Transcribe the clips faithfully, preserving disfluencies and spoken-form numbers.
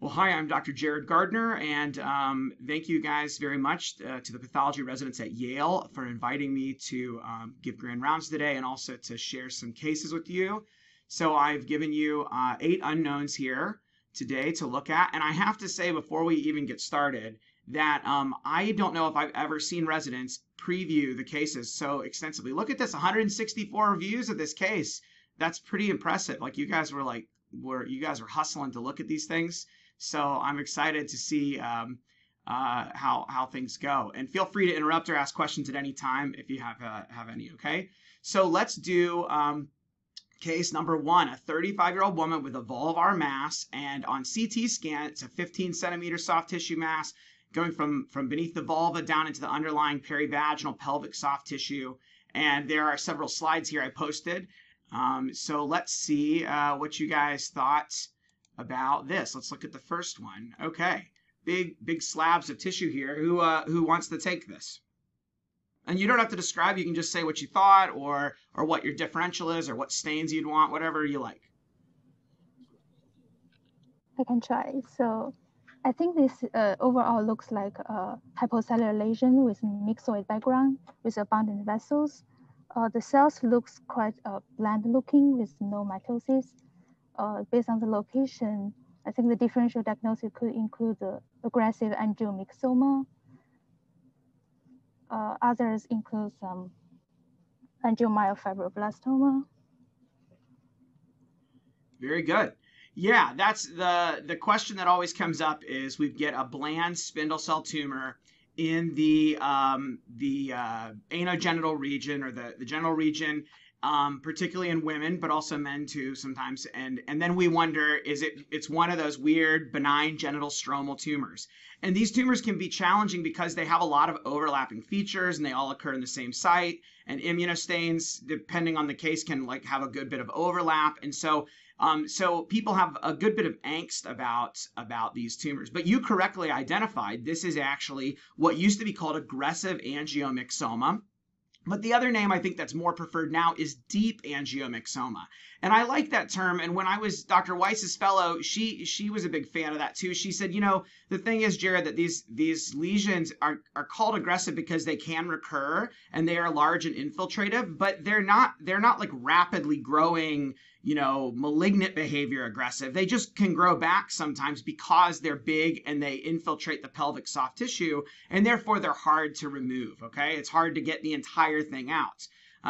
Well, hi, I'm Doctor Jared Gardner, and um, thank you guys very much uh, to the pathology residents at Yale for inviting me to um, give grand rounds today and also to share some cases with you. So I've given you uh, eight unknowns here today to look at, and I have to say before we even get started that um, I don't know if I've ever seen residents preview the cases so extensively. Look at this, one hundred sixty-four reviews of this case. That's pretty impressive. Like you guys were like, were you guys were hustling to look at these things. So I'm excited to see um, uh, how, how things go. And feel free to interrupt or ask questions at any time if you have, uh, have any, okay? So let's do um, case number one, a thirty-five-year-old woman with a vulvar mass, and on C T scan, it's a fifteen centimeter soft tissue mass going from, from beneath the vulva down into the underlying perivaginal pelvic soft tissue. And there are several slides here I posted. Um, so let's see uh, what you guys thought about this. Let's look at the first one. Okay, big big slabs of tissue here. Who uh, who wants to take this? And you don't have to describe. You can just say what you thought, or or what your differential is, or what stains you'd want, whatever you like. I can try. So, I think this uh, overall looks like a hypocellular lesion with myxoid background with abundant vessels. Uh, the cells looks quite uh, bland looking with no mitosis. Uh, based on the location, I think the differential diagnosis could include the aggressive angiomyxoma. Uh, others include some angiomyofibroblastoma. Very good. Yeah, that's the, the question that always comes up is we get a bland spindle cell tumor in the, um, the uh, anogenital region or the, the genital region, Um, particularly in women, but also men too sometimes. And and then we wonder, is it it's one of those weird benign genital stromal tumors. And these tumors can be challenging because they have a lot of overlapping features and they all occur in the same site. And immunostains, depending on the case, can like have a good bit of overlap. And so um, so people have a good bit of angst about about these tumors. But you correctly identified this is actually what used to be called aggressive angiomyxoma. But the other name I think that's more preferred now is deep angiomyxoma. And I like that term. And when I was Doctor Weiss's fellow, she she was a big fan of that too. She said, you know, the thing is, Jared, that these these lesions are, are called aggressive because they can recur and they are large and infiltrative, but they're not they're not like rapidly growing, you know, malignant behavior aggressive. They just can grow back sometimes because they're big and they infiltrate the pelvic soft tissue, and therefore they're hard to remove, okay? It's hard to get the entire thing out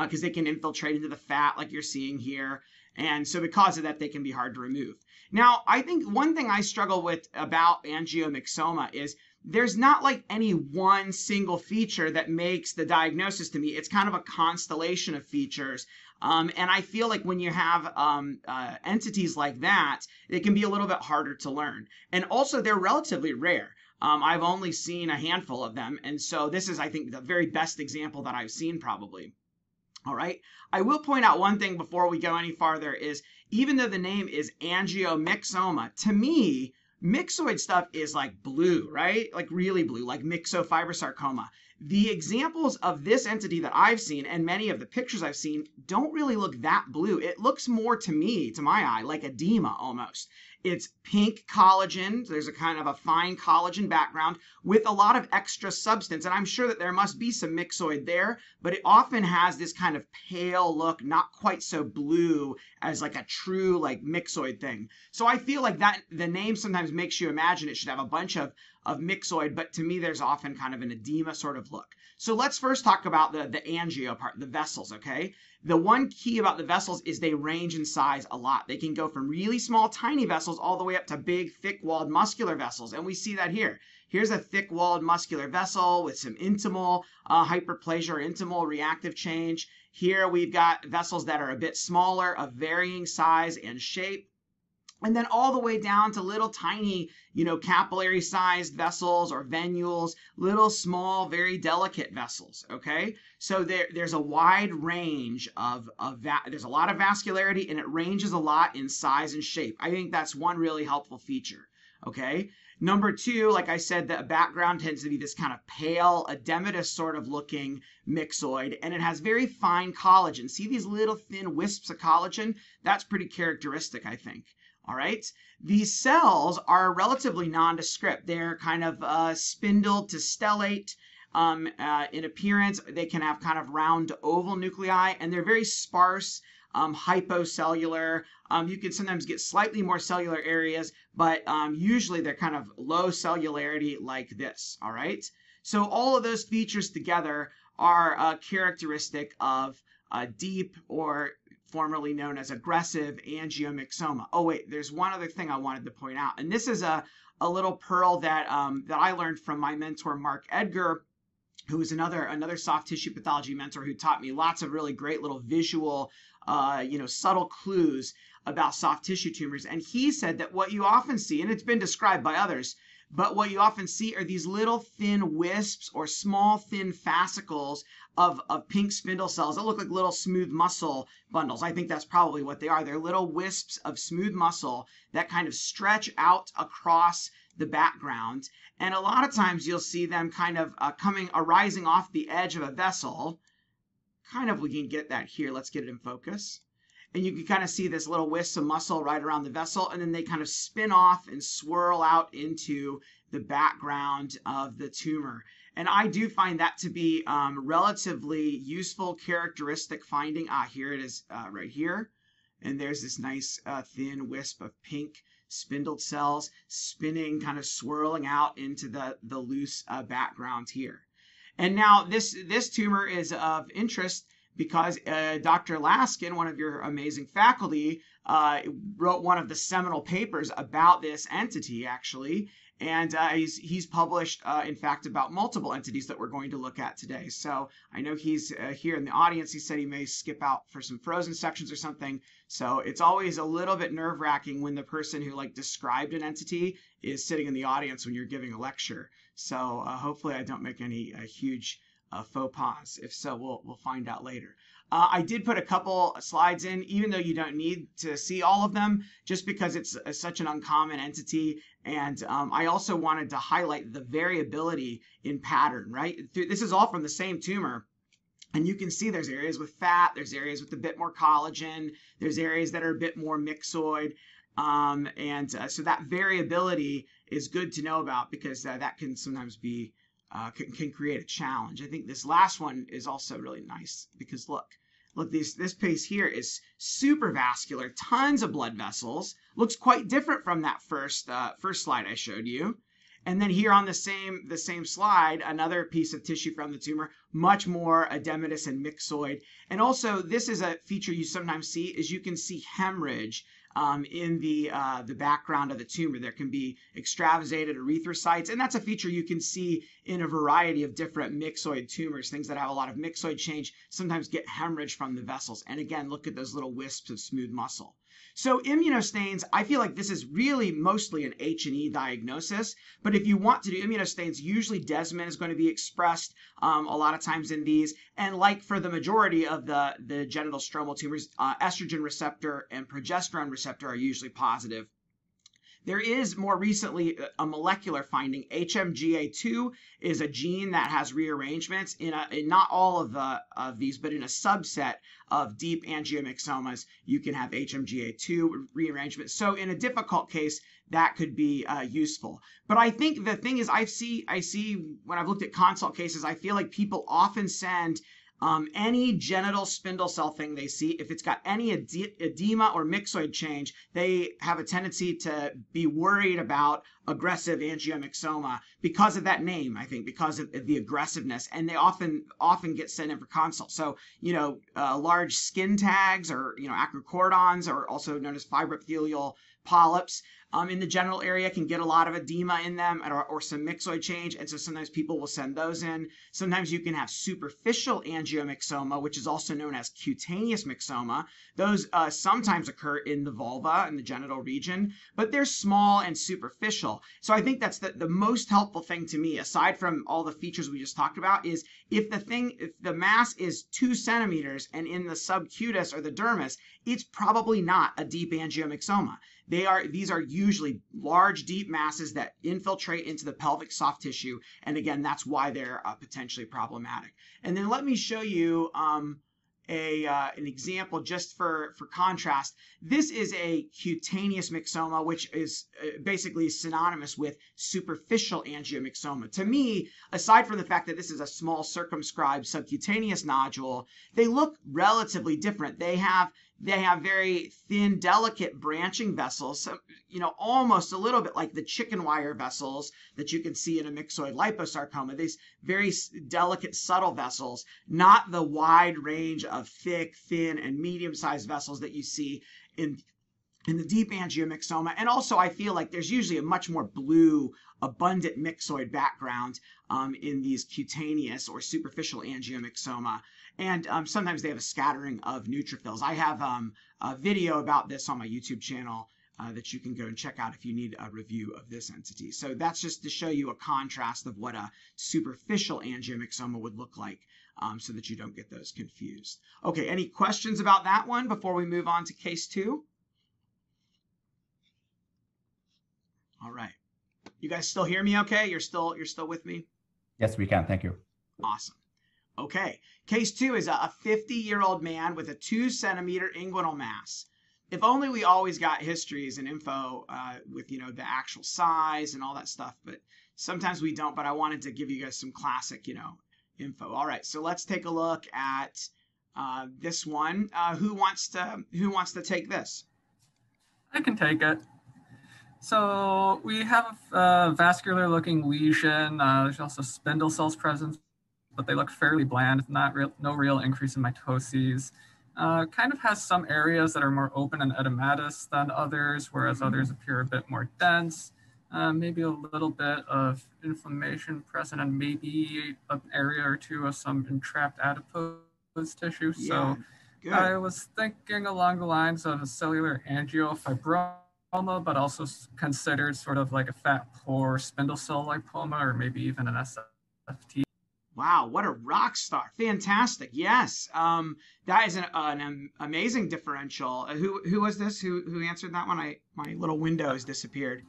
because uh, they can infiltrate into the fat like you're seeing here. And so because of that, they can be hard to remove. Now, I think one thing I struggle with about angiomyxoma is there's not like any one single feature that makes the diagnosis to me. It's kind of a constellation of features. Um, and I feel like when you have um, uh, entities like that, it can be a little bit harder to learn. And also, they're relatively rare. Um, I've only seen a handful of them. And so this is, I think, the very best example that I've seen probably. All right. I will point out one thing before we go any farther is even though the name is angiomyxoma, to me, myxoid stuff is like blue, right? Like really blue, like myxofibrosarcoma. The examples of this entity that I've seen and many of the pictures I've seen don't really look that blue. It looks more to me, to my eye, like edema almost. It's pink collagen. There's a kind of a fine collagen background with a lot of extra substance. And I'm sure that there must be some myxoid there, but it often has this kind of pale look, not quite so blue as like a true like myxoid thing. So I feel like that the name sometimes makes you imagine it should have a bunch of of myxoid, but to me, there's often kind of an edema sort of look. So let's first talk about the, the angio part, the vessels, okay? The one key about the vessels is they range in size a lot. They can go from really small, tiny vessels all the way up to big, thick-walled muscular vessels, and we see that here. Here's a thick-walled muscular vessel with some intimal uh, hyperplasia or intimal reactive change. Here we've got vessels that are a bit smaller, of varying size and shape. And then all the way down to little tiny, you know, capillary-sized vessels or venules, little small, very delicate vessels, okay? So there, there's a wide range of, of va there's a lot of vascularity, and it ranges a lot in size and shape. I think that's one really helpful feature, okay? Number two, like I said, the background tends to be this kind of pale, edematous sort of looking myxoid, and it has very fine collagen. See these little thin wisps of collagen? That's pretty characteristic, I think. All right. These cells are relatively nondescript. They're kind of uh, spindle to stellate um, uh, in appearance. They can have kind of round to oval nuclei, and they're very sparse, um, hypocellular. Um, you can sometimes get slightly more cellular areas, but um, usually they're kind of low cellularity like this. All right. So all of those features together are uh, characteristic of uh, deep, or formerly known as aggressive, angiomyxoma. Oh wait, there's one other thing I wanted to point out. And this is a, a little pearl that, um, that I learned from my mentor, Mark Edgar, who is another, another soft tissue pathology mentor who taught me lots of really great little visual, uh, you know, subtle clues about soft tissue tumors. And he said that what you often see, and it's been described by others, but what you often see are these little thin wisps or small thin fascicles of, of pink spindle cells that look like little smooth muscle bundles. I think that's probably what they are. They're little wisps of smooth muscle that kind of stretch out across the background. And a lot of times you'll see them kind of uh, coming, arising off the edge of a vessel. Kind of, we can get that here. Let's get it in focus. And you can kind of see this little wisp of muscle right around the vessel, and then they kind of spin off and swirl out into the background of the tumor. And I do find that to be um, relatively useful characteristic finding. Ah, here it is uh, right here. And there's this nice uh, thin wisp of pink spindled cells spinning, kind of swirling out into the, the loose uh, background here. And now this, this tumor is of interest because uh, Doctor Laskin, one of your amazing faculty, uh, wrote one of the seminal papers about this entity, actually. And uh, he's, he's published, uh, in fact, about multiple entities that we're going to look at today. So I know he's uh, here in the audience. He said he may skip out for some frozen sections or something. So it's always a little bit nerve-wracking when the person who like described an entity is sitting in the audience when you're giving a lecture. So uh, hopefully I don't make any uh, huge Uh, faux pas. If so, we'll, we'll find out later. Uh, I did put a couple slides in, even though you don't need to see all of them, just because it's uh, such an uncommon entity. And um, I also wanted to highlight the variability in pattern, right? This is all from the same tumor. And you can see there's areas with fat, there's areas with a bit more collagen, there's areas that are a bit more myxoid. Um, and uh, so that variability is good to know about, because uh, that can sometimes be Uh, can, can create a challenge. I think this last one is also really nice because look, look, these, this piece here is supervascular, tons of blood vessels, looks quite different from that first, uh, first slide I showed you. And then here on the same, the same slide, another piece of tissue from the tumor, much more edematous and myxoid. And also this is a feature you sometimes see, is you can see hemorrhage Um, in the, uh, the background of the tumor. There can be extravasated erythrocytes, and that's a feature you can see in a variety of different myxoid tumors. Things that have a lot of myxoid change sometimes get hemorrhage from the vessels. And again, look at those little wisps of smooth muscle. So immunostains, I feel like this is really mostly an H and E diagnosis, but if you want to do immunostains, usually desmin is going to be expressed um, a lot of times in these, and like for the majority of the, the genital stromal tumors, uh, estrogen receptor and progesterone receptor are usually positive. There is more recently a molecular finding. H M G A two is a gene that has rearrangements in, a, in not all of, the, of these, but in a subset of deep angiomyxomas, you can have H M G A two rearrangements. So in a difficult case, that could be uh, useful. But I think the thing is, I see, I see when I've looked at consult cases, I feel like people often send Um, any genital spindle cell thing they see, if it's got any edema or myxoid change, they have a tendency to be worried about aggressive angiomyxoma because of that name, I think, because of the aggressiveness. And they often often get sent in for consult. So, you know, uh, large skin tags or, you know, acrocordons, or also known as fibroepithelial polyps um, in the genital area, can get a lot of edema in them, or, or some myxoid change. And so sometimes people will send those in. Sometimes you can have superficial angiomyxoma, which is also known as cutaneous myxoma. Those uh, sometimes occur in the vulva, in the genital region, but they're small and superficial. So I think that's the, the most helpful thing to me, aside from all the features we just talked about, is if the thing, if the mass is two centimeters and in the subcutis or the dermis, it's probably not a deep angiomyxoma. They are, these are usually large, deep masses that infiltrate into the pelvic soft tissue. And again, that's why they're uh, potentially problematic. And then let me show you um, a uh, an example just for, for contrast. This is a cutaneous myxoma, which is uh, basically synonymous with superficial angiomyxoma. To me, aside from the fact that this is a small circumscribed subcutaneous nodule, they look relatively different. They have They have very thin, delicate branching vessels, so, you know, almost a little bit like the chicken wire vessels that you can see in a myxoid liposarcoma, these very delicate, subtle vessels, not the wide range of thick, thin, and medium-sized vessels that you see in in the deep angiomyxoma. And also, I feel like there's usually a much more blue, abundant myxoid background um, in these cutaneous or superficial angiomyxoma. And um, sometimes they have a scattering of neutrophils. I have um, a video about this on my YouTube channel uh, that you can go and check out if you need a review of this entity. So that's just to show you a contrast of what a superficial angiomyxoma would look like, um, so that you don't get those confused. Okay, any questions about that one before we move on to case two? All right. You guys still hear me okay? You're still you're still with me? Yes, we can. Thank you. Awesome. Okay. Case two is a fifty-year-old man with a two-centimeter inguinal mass. If only we always got histories and info uh, with, you know, the actual size and all that stuff, but sometimes we don't. But I wanted to give you guys some classic, you know, info. All right. So let's take a look at uh, this one. Uh, who wants to Who wants to take this? I can take it. So we have a vascular looking lesion. Uh, there's also spindle cells present, but they look fairly bland. It's not real, no real increase in mitoses. Uh, kind of has some areas that are more open and edematous than others, whereas others appear a bit more dense. Uh, maybe a little bit of inflammation present and maybe an area or two of some entrapped adipose tissue. Yeah, so good. I was thinking along the lines of a cellular angiofibroma, but also considered sort of like a fat pore spindle cell lipoma, or maybe even an S F T. Wow, what a rock star. Fantastic. Yes. Um, that is an, an amazing differential. Uh, who who was this? Who who answered that one? I, my little window has disappeared.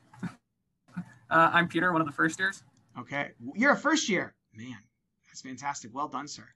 Uh, I'm Peter, one of the first years. Okay. You're a first year. Man, that's fantastic. Well done, sir.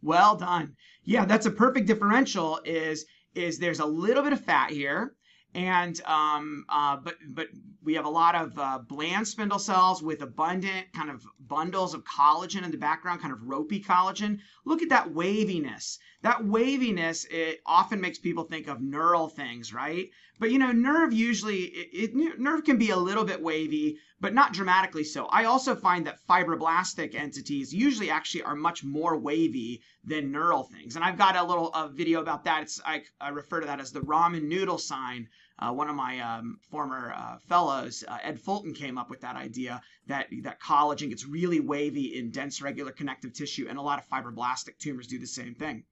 Well done. Yeah, that's a perfect differential. Is, is there's a little bit of fat here. And um, uh, but but we have a lot of uh, bland spindle cells with abundant kind of bundles of collagen in the background, kind of ropey collagen. Look at that waviness. That waviness, it often makes people think of neural things, right? But, you know, nerve usually, it, it, nerve can be a little bit wavy, but not dramatically so. I also find that fibroblastic entities usually actually are much more wavy than neural things. And I've got a little uh, video about that. It's, I, I refer to that as the ramen noodle sign. Uh, one of my um, former uh, fellows, uh, Ed Fulton, came up with that idea that, that collagen gets really wavy in dense regular connective tissue, and a lot of fibroblastic tumors do the same thing.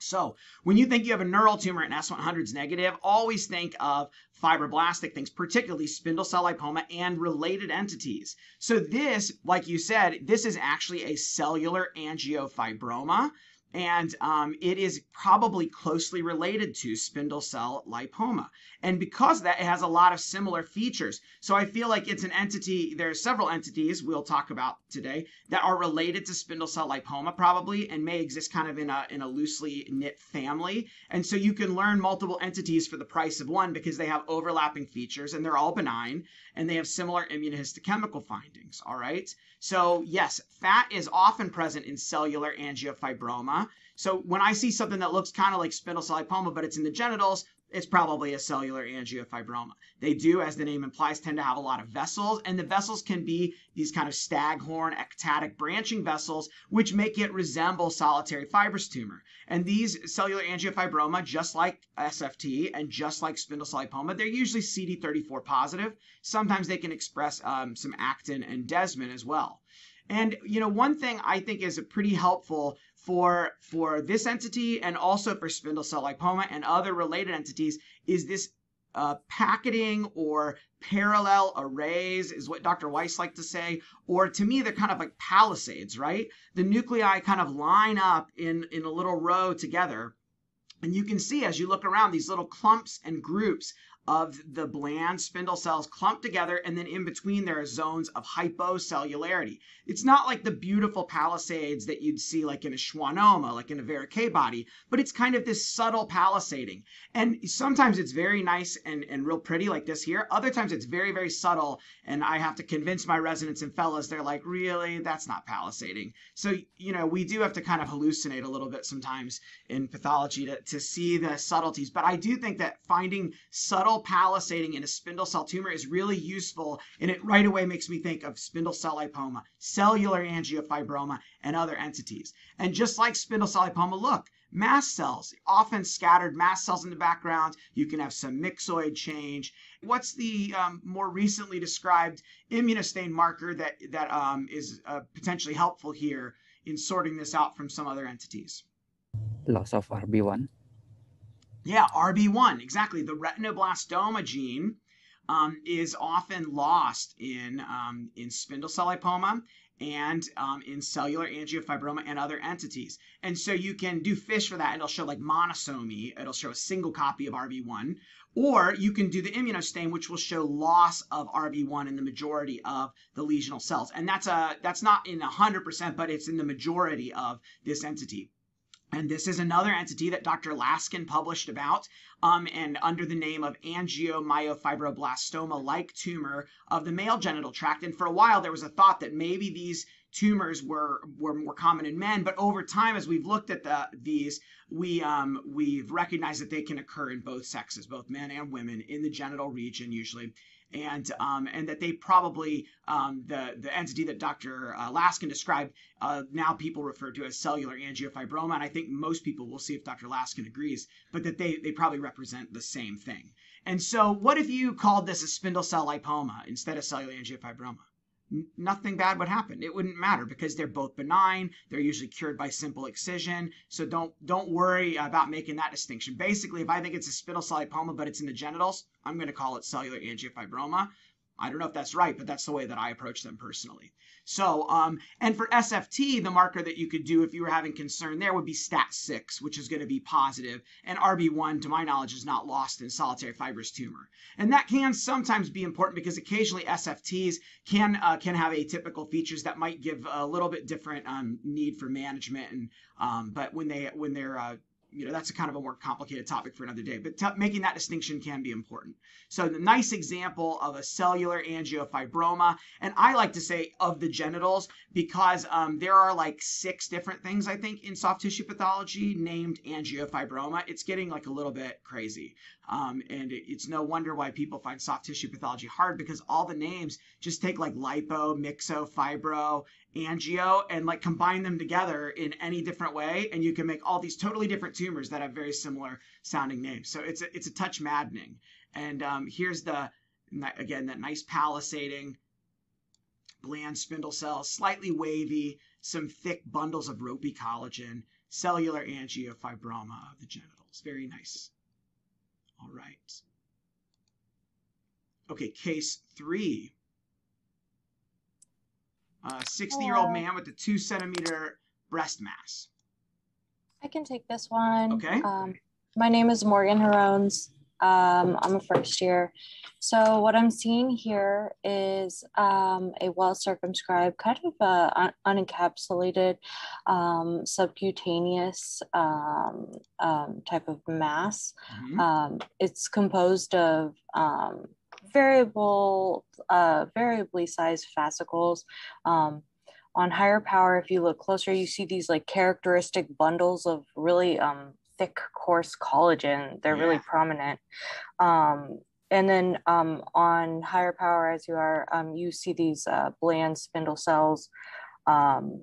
So when you think you have a neural tumor and S one hundred is negative, always think of fibroblastic things, particularly spindle cell lipoma and related entities. So this, like you said, this is actually a cellular angiofibroma, and um, it is probably closely related to spindle cell lipoma. And because of that, it has a lot of similar features. So I feel like it's an entity, there are several entities we'll talk about today that are related to spindle cell lipoma probably, and may exist kind of in a, in a loosely knit family. And so you can learn multiple entities for the price of one because they have overlapping features and they're all benign and they have similar immunohistochemical findings, all right? So yes, fat is often present in cellular angiofibroma. So when I see something that looks kind of like spindle cell lipoma, but it's in the genitals, it's probably a cellular angiofibroma. They do, as the name implies, tend to have a lot of vessels, and the vessels can be these kind of staghorn, ectatic branching vessels, which make it resemble solitary fibrous tumor. And these cellular angiofibroma, just like S F T and just like spindle cell lipoma, they're usually C D thirty-four positive. Sometimes they can express um, some actin and desmin as well. And, you know, one thing I think is a pretty helpful for, for this entity and also for spindle cell lipoma and other related entities is this uh, packeting or parallel arrays is what Doctor Weiss liked to say, or to me, they're kind of like palisades, right? The nuclei kind of line up in, in a little row together. And you can see as you look around these little clumps and groups of the bland spindle cells clumped together, and then in between there are zones of hypocellularity. It's not like the beautiful palisades that you'd see like in a schwannoma, like in a varicae body, but it's kind of this subtle palisading. And sometimes it's very nice and, and real pretty like this here. Other times it's very, very subtle, and I have to convince my residents and fellas, they're like, really, that's not palisading. So, you know, we do have to kind of hallucinate a little bit sometimes in pathology to, to see the subtleties. But I do think that finding subtle palisading in a spindle cell tumor is really useful, and it right away makes me think of spindle cell lipoma, cellular angiofibroma, and other entities. And just like spindle cell lipoma, look, mast cells, often scattered mast cells in the background. You can have some myxoid change. What's the um, more recently described immunostain marker that, that um, is uh, potentially helpful here in sorting this out from some other entities? Loss of R B one. Yeah, R B one, exactly. The retinoblastoma gene um, is often lost in, um, in spindle cell lipoma and um, in cellular angiofibroma and other entities. And so you can do FISH for that, and it'll show like monosomy. It'll show a single copy of R B one. Or you can do the immunostain, which will show loss of R B one in the majority of the lesional cells. And that's, a, that's not in one hundred percent, but it's in the majority of this entity. And this is another entity that Doctor Laskin published about, um, and under the name of angiomyofibroblastoma-like tumor of the male genital tract. And for a while, there was a thought that maybe these tumors were were more common in men, but over time, as we've looked at the these, we um, we've recognized that they can occur in both sexes, both men and women, in the genital region usually. And um, and that they probably, um, the, the entity that Doctor Laskin described, uh, now people refer to as cellular angiofibroma, and I think most people will see if Doctor Laskin agrees, but that they, they probably represent the same thing. And so what if you called this a spindle cell lipoma instead of cellular angiofibroma? Nothing bad would happen. It wouldn't matter because they're both benign. They're usually cured by simple excision. So don't don't worry about making that distinction. Basically, if I think it's a spindle cell lipoma, but it's in the genitals, I'm going to call it cellular angiofibroma. I don't know if that's right, but that's the way that I approach them personally. So, um, and for S F T, the marker that you could do if you were having concern there would be STAT six, which is going to be positive, and R B one, to my knowledge, is not lost in solitary fibrous tumor. And that can sometimes be important because occasionally S F Ts can uh, can have atypical features that might give a little bit different um, need for management. And um, but when they when they're uh, you know, that's a kind of a more complicated topic for another day, but t making that distinction can be important. So the nice example of a cellular angiofibroma, and I like to say of the genitals, because um, there are like six different things, I think, in soft tissue pathology named angiofibroma. It's getting like a little bit crazy. Um, and it, it's no wonder why people find soft tissue pathology hard, because all the names just take like lipo, myxo, fibro, angio, and like combine them together in any different way, and you can make all these totally different tumors that have very similar sounding names. So it's a, it's a touch maddening. And um, here's the, again, that nice palisading, bland spindle cells, slightly wavy, some thick bundles of ropey collagen, cellular angiofibroma of the genitals. Very nice. All right. Okay, case three. A uh, sixty-year-old man with a two-centimeter breast mass. I can take this one. Okay. Um, my name is Morgan Harons. Um, I'm a first year. So what I'm seeing here is um, a well-circumscribed, kind of a un unencapsulated um, subcutaneous um, um, type of mass. Mm-hmm. um, it's composed of um, variable, uh, variably sized fascicles. Um, on higher power, if you look closer, you see these like characteristic bundles of really um, thick, coarse collagen. They're yeah. really prominent. Um, and then um, on higher power, as you are, um, you see these uh, bland spindle cells. Um,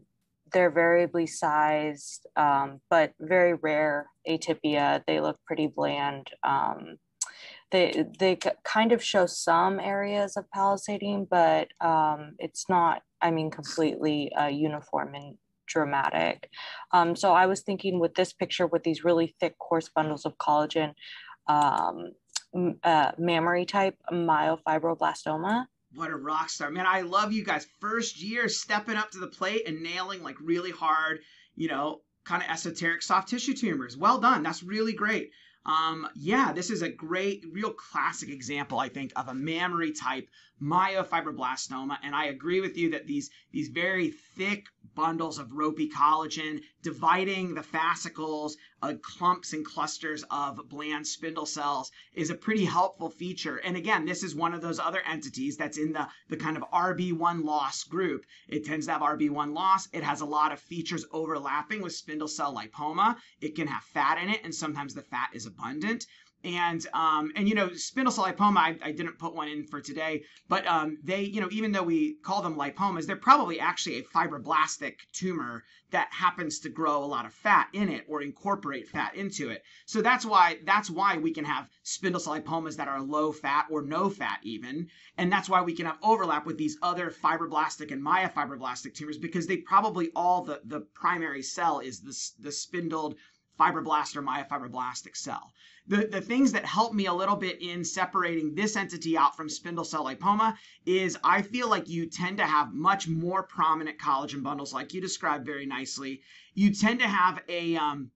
they're variably sized, um, but very rare atypia. They look pretty bland. Um, They, they kind of show some areas of palisading, but um, it's not, I mean, completely uh, uniform and dramatic. Um, so I was thinking with this picture with these really thick, coarse bundles of collagen, um, uh, mammary type myofibroblastoma. What a rock star. Man, I love you guys. First year stepping up to the plate and nailing like really hard, you know, kind of esoteric soft tissue tumors. Well done. That's really great. Um, yeah, this is a great, real classic example, I think, of a mammary type myofibroblastoma. And I agree with you that these, these very thick bundles of ropey collagen dividing the fascicles, uh, clumps and clusters of bland spindle cells is a pretty helpful feature. And again, this is one of those other entities that's in the, the kind of R B one loss group. It tends to have R B one loss. It has a lot of features overlapping with spindle cell lipoma. It can have fat in it, and sometimes the fat is abundant. And, um, and you know, spindle cell lipoma, I, I didn't put one in for today, but um, they, you know, even though we call them lipomas, they're probably actually a fibroblastic tumor that happens to grow a lot of fat in it or incorporate fat into it. So that's why, that's why we can have spindle cell lipomas that are low fat or no fat even. And that's why we can have overlap with these other fibroblastic and myofibroblastic tumors, because they probably all, the, the primary cell is the, the spindled fibroblast or myofibroblastic cell. The, the things that help me a little bit in separating this entity out from spindle cell lipoma is I feel like you tend to have much more prominent collagen bundles like you described very nicely. You tend to have a, um,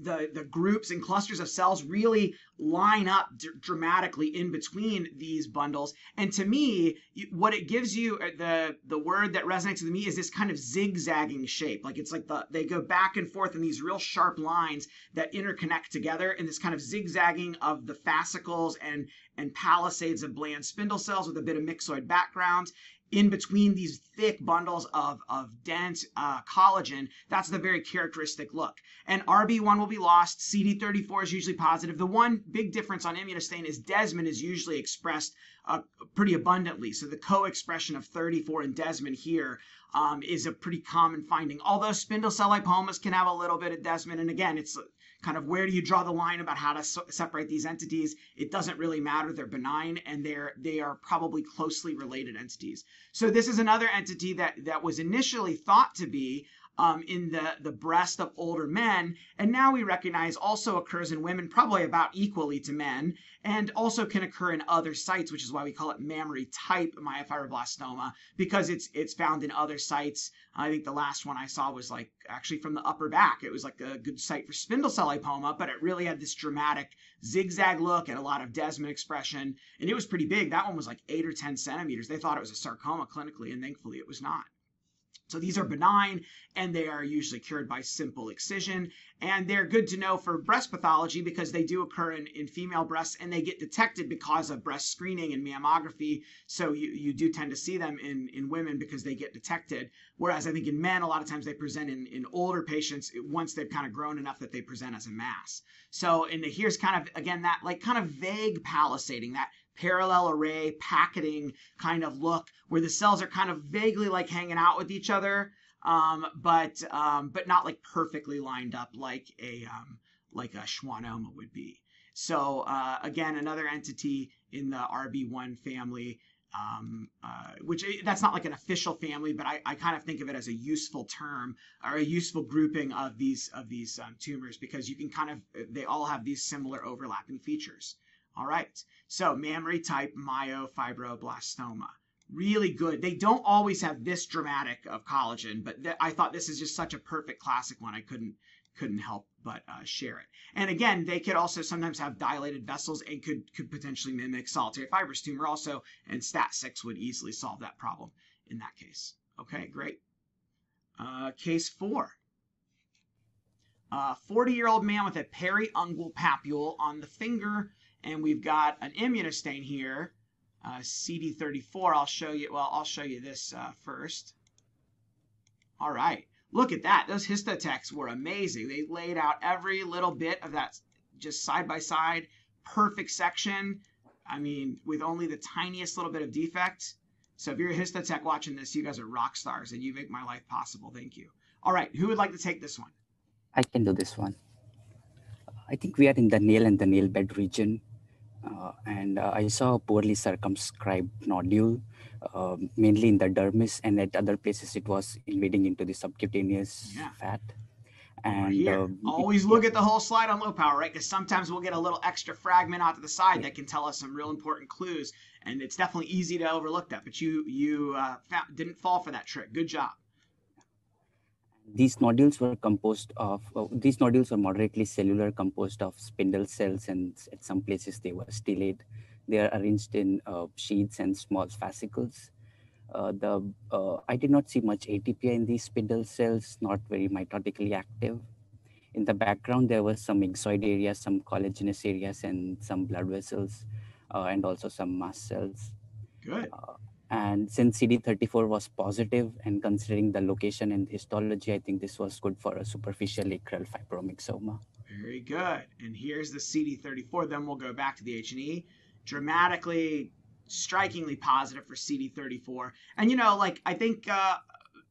the, the groups and clusters of cells really line up dramatically in between these bundles. And to me, what it gives you, the the word that resonates with me is this kind of zigzagging shape. Like it's like the, they go back and forth in these real sharp lines that interconnect together in this kind of zigzagging of the fascicles and, and palisades of bland spindle cells with a bit of myxoid background. In between these thick bundles of, of dense uh, collagen, that's the very characteristic look. And R B one will be lost. C D thirty-four is usually positive. The one big difference on immunostain is desmin is usually expressed uh, pretty abundantly. So the co-expression of thirty-four and desmin here um, is a pretty common finding. Although spindle cell lipomas can have a little bit of desmin. And again, it's kind of where do you draw the line about how to so separate these entities? It doesn't really matter. They're benign and they're, they are probably closely related entities. So this is another entity that, that was initially thought to be um, in the, the breast of older men. And now we recognize also occurs in women, probably about equally to men, and also can occur in other sites, which is why we call it mammary type myofibroblastoma, because it's, it's found in other sites. I think the last one I saw was like actually from the upper back. It was like a good site for spindle cell lipoma, but it really had this dramatic zigzag look and a lot of desmin expression. And it was pretty big. That one was like eight or ten centimeters. They thought it was a sarcoma clinically, and thankfully it was not. So these are benign, and they are usually cured by simple excision. And they're good to know for breast pathology because they do occur in, in female breasts, and they get detected because of breast screening and mammography. So you, you do tend to see them in, in women because they get detected. Whereas I think in men, a lot of times they present in, in older patients once they've kind of grown enough that they present as a mass. So and here's kind of, again, that like kind of vague palisading, that parallel array packeting kind of look where the cells are kind of vaguely like hanging out with each other, um, but um, but not like perfectly lined up like a um, like a schwannoma would be. So uh, again, another entity in the R B one family, um, uh, which that's not like an official family, but I, I kind of think of it as a useful term or a useful grouping of these of these um, tumors because you can kind of they all have these similar overlapping features. All right, so mammary type myofibroblastoma. Really good. They don't always have this dramatic of collagen, but th I thought this is just such a perfect classic one. I couldn't couldn't help but uh, share it. And again, they could also sometimes have dilated vessels and could, could potentially mimic solitary fibrous tumor also, and STAT six would easily solve that problem in that case. Okay, great. Uh, case four. A forty-year-old man with a periungual papule on the finger. And we've got an immunostain here, uh, C D thirty-four. I'll show you. Well, I'll show you this uh, first. All right, look at that. Those histotechs were amazing. They laid out every little bit of that, just side by side, perfect section. I mean, with only the tiniest little bit of defect. So if you're a histotech watching this, you guys are rock stars, and you make my life possible. Thank you. All right, who would like to take this one? I can do this one. I think we are in the nail and the nail bed region. Uh, and uh, I saw a poorly circumscribed nodule, uh, mainly in the dermis, and at other places it was invading into the subcutaneous yeah. fat. And uh, always look at the whole slide on low power, right? Because sometimes we'll get a little extra fragment out to the side yeah. that can tell us some real important clues, and it's definitely easy to overlook that. But you you uh, didn't fall for that trick. Good job. These nodules were composed of, well, these nodules were moderately cellular, composed of spindle cells, and at some places they were stellate. They are arranged in uh, sheaths and small fascicles. Uh, the, uh, I did not see much A T P in these spindle cells, not very mitotically active. In the background, there were some exoid areas, some collagenous areas, and some blood vessels, uh, and also some mast cells. Good. Uh, and since C D thirty-four was positive, and considering the location and histology, I think this was good for a superficial acral fibromyxoma. Very good. And here's the C D thirty-four. Then we'll go back to the H and E. Dramatically, strikingly positive for C D thirty-four. And, you know, like, I think, uh,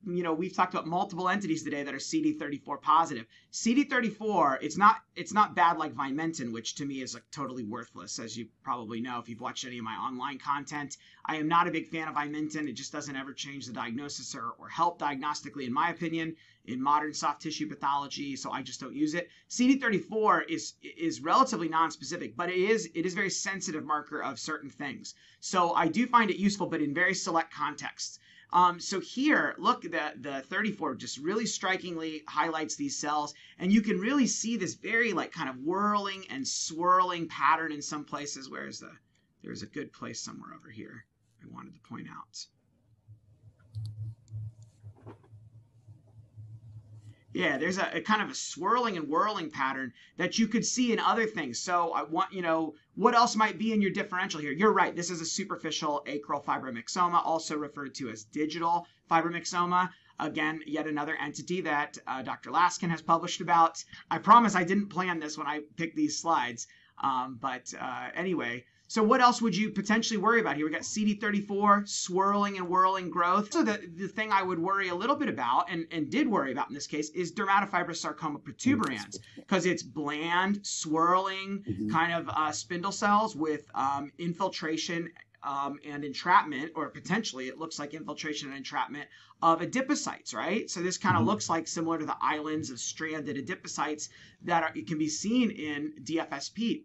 you know, we've talked about multiple entities today that are C D thirty-four positive. C D thirty-four, it's not it's not bad like Vimentin, which to me is like totally worthless, as you probably know if you've watched any of my online content. I am not a big fan of Vimentin. It just doesn't ever change the diagnosis or, or help diagnostically, in my opinion, in modern soft tissue pathology, so I just don't use it. C D thirty-four is is relatively non-specific, but it is it is very sensitive marker of certain things. So I do find it useful, but in very select contexts. Um, so here, look, the, the thirty-four just really strikingly highlights these cells, and you can really see this very like kind of whirling and swirling pattern in some places. Where is the, there's a good place somewhere over here I wanted to point out. Yeah, there's a, a kind of a swirling and whirling pattern that you could see in other things. So I want, you know, what else might be in your differential here? You're right. This is a superficial acral fibromyxoma, also referred to as digital fibromyxoma. Again, yet another entity that uh, Doctor Laskin has published about. I promise I didn't plan this when I picked these slides. Um, but uh, anyway, so what else would you potentially worry about here? We got C D thirty-four, swirling and whirling growth. So the, the thing I would worry a little bit about, and, and did worry about in this case, is dermatofibrosarcoma protuberans, because it's bland, swirling mm-hmm. kind of uh, spindle cells with um, infiltration um, and entrapment, or potentially it looks like infiltration and entrapment of adipocytes, right? So this kind of mm-hmm. looks like similar to the islands of stranded adipocytes that are, it can be seen in D F S P.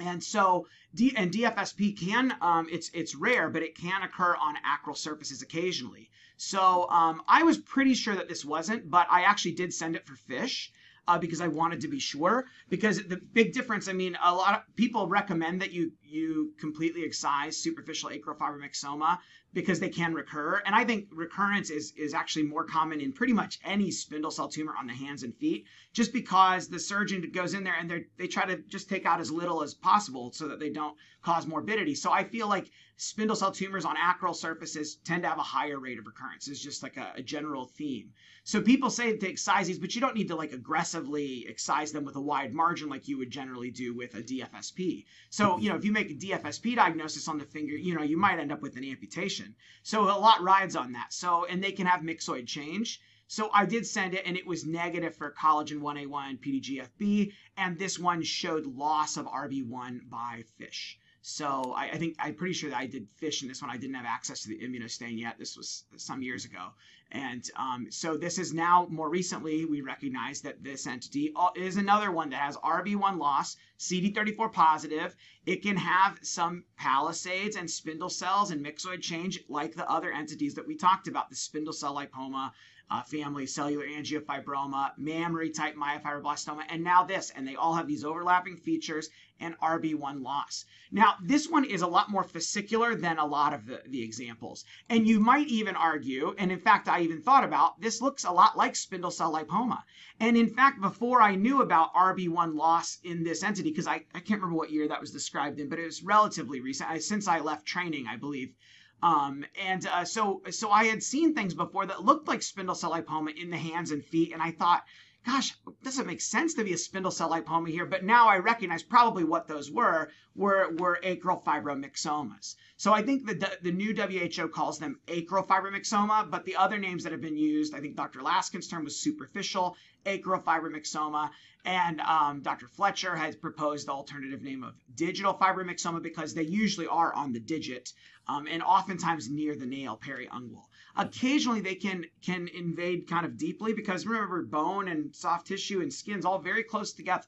And so, D and D F S P can, um, it's it's rare, but it can occur on acral surfaces occasionally. So um, I was pretty sure that this wasn't, but I actually did send it for fish uh, because I wanted to be sure. Because the big difference, I mean, a lot of people recommend that you you completely excise superficial acral fibromyxoma because they can recur. And I think recurrence is is actually more common in pretty much any spindle cell tumor on the hands and feet, just because the surgeon goes in there and they they try to just take out as little as possible so that they don't cause morbidity. So I feel like spindle cell tumors on acral surfaces tend to have a higher rate of recurrence. It's just like a, a general theme. So people say to excise these, but you don't need to like aggressively excise them with a wide margin like you would generally do with a D F S P. So, you know, if you make a D F S P diagnosis on the finger, you know, you might end up with an amputation. So a lot rides on that. So, and they can have myxoid change. So I did send it, and it was negative for collagen one A one, P D G F B, and this one showed loss of R B one by fish. So I, I think I'm pretty sure that I did fish in this one. I didn't have access to the immunostain yet. This was some years ago. And um, so this is now, more recently, we recognize that this entity is another one that has R B one loss, C D thirty-four positive. It can have some palisades and spindle cells and myxoid change like the other entities that we talked about, the spindle cell lipoma, Uh, family, cellular angiofibroma, mammary type myofibroblastoma, and now this. And they all have these overlapping features and R B one loss. Now, this one is a lot more fascicular than a lot of the, the examples. And you might even argue, and in fact, I even thought about, this looks a lot like spindle cell lipoma. And in fact, before I knew about R B one loss in this entity, because I, I can't remember what year that was described in, but it was relatively recent, I, since I left training, I believe. Um, and uh, so so I had seen things before that looked like spindle cell lipoma in the hands and feet, and I thought, gosh, it doesn't make sense to be a spindle cell lipoma here, but now I recognize probably what those were, were, were acral fibromyxomas. So I think the, the new W H O calls them acral fibromyxoma, but the other names that have been used, I think Doctor Laskin's term was superficial acral fibromyxoma, and um, Doctor Fletcher has proposed the alternative name of digital fibromyxoma because they usually are on the digit, um, and oftentimes near the nail, periungual. Occasionally, they can can invade kind of deeply because, remember, bone and soft tissue and skin's all very close together.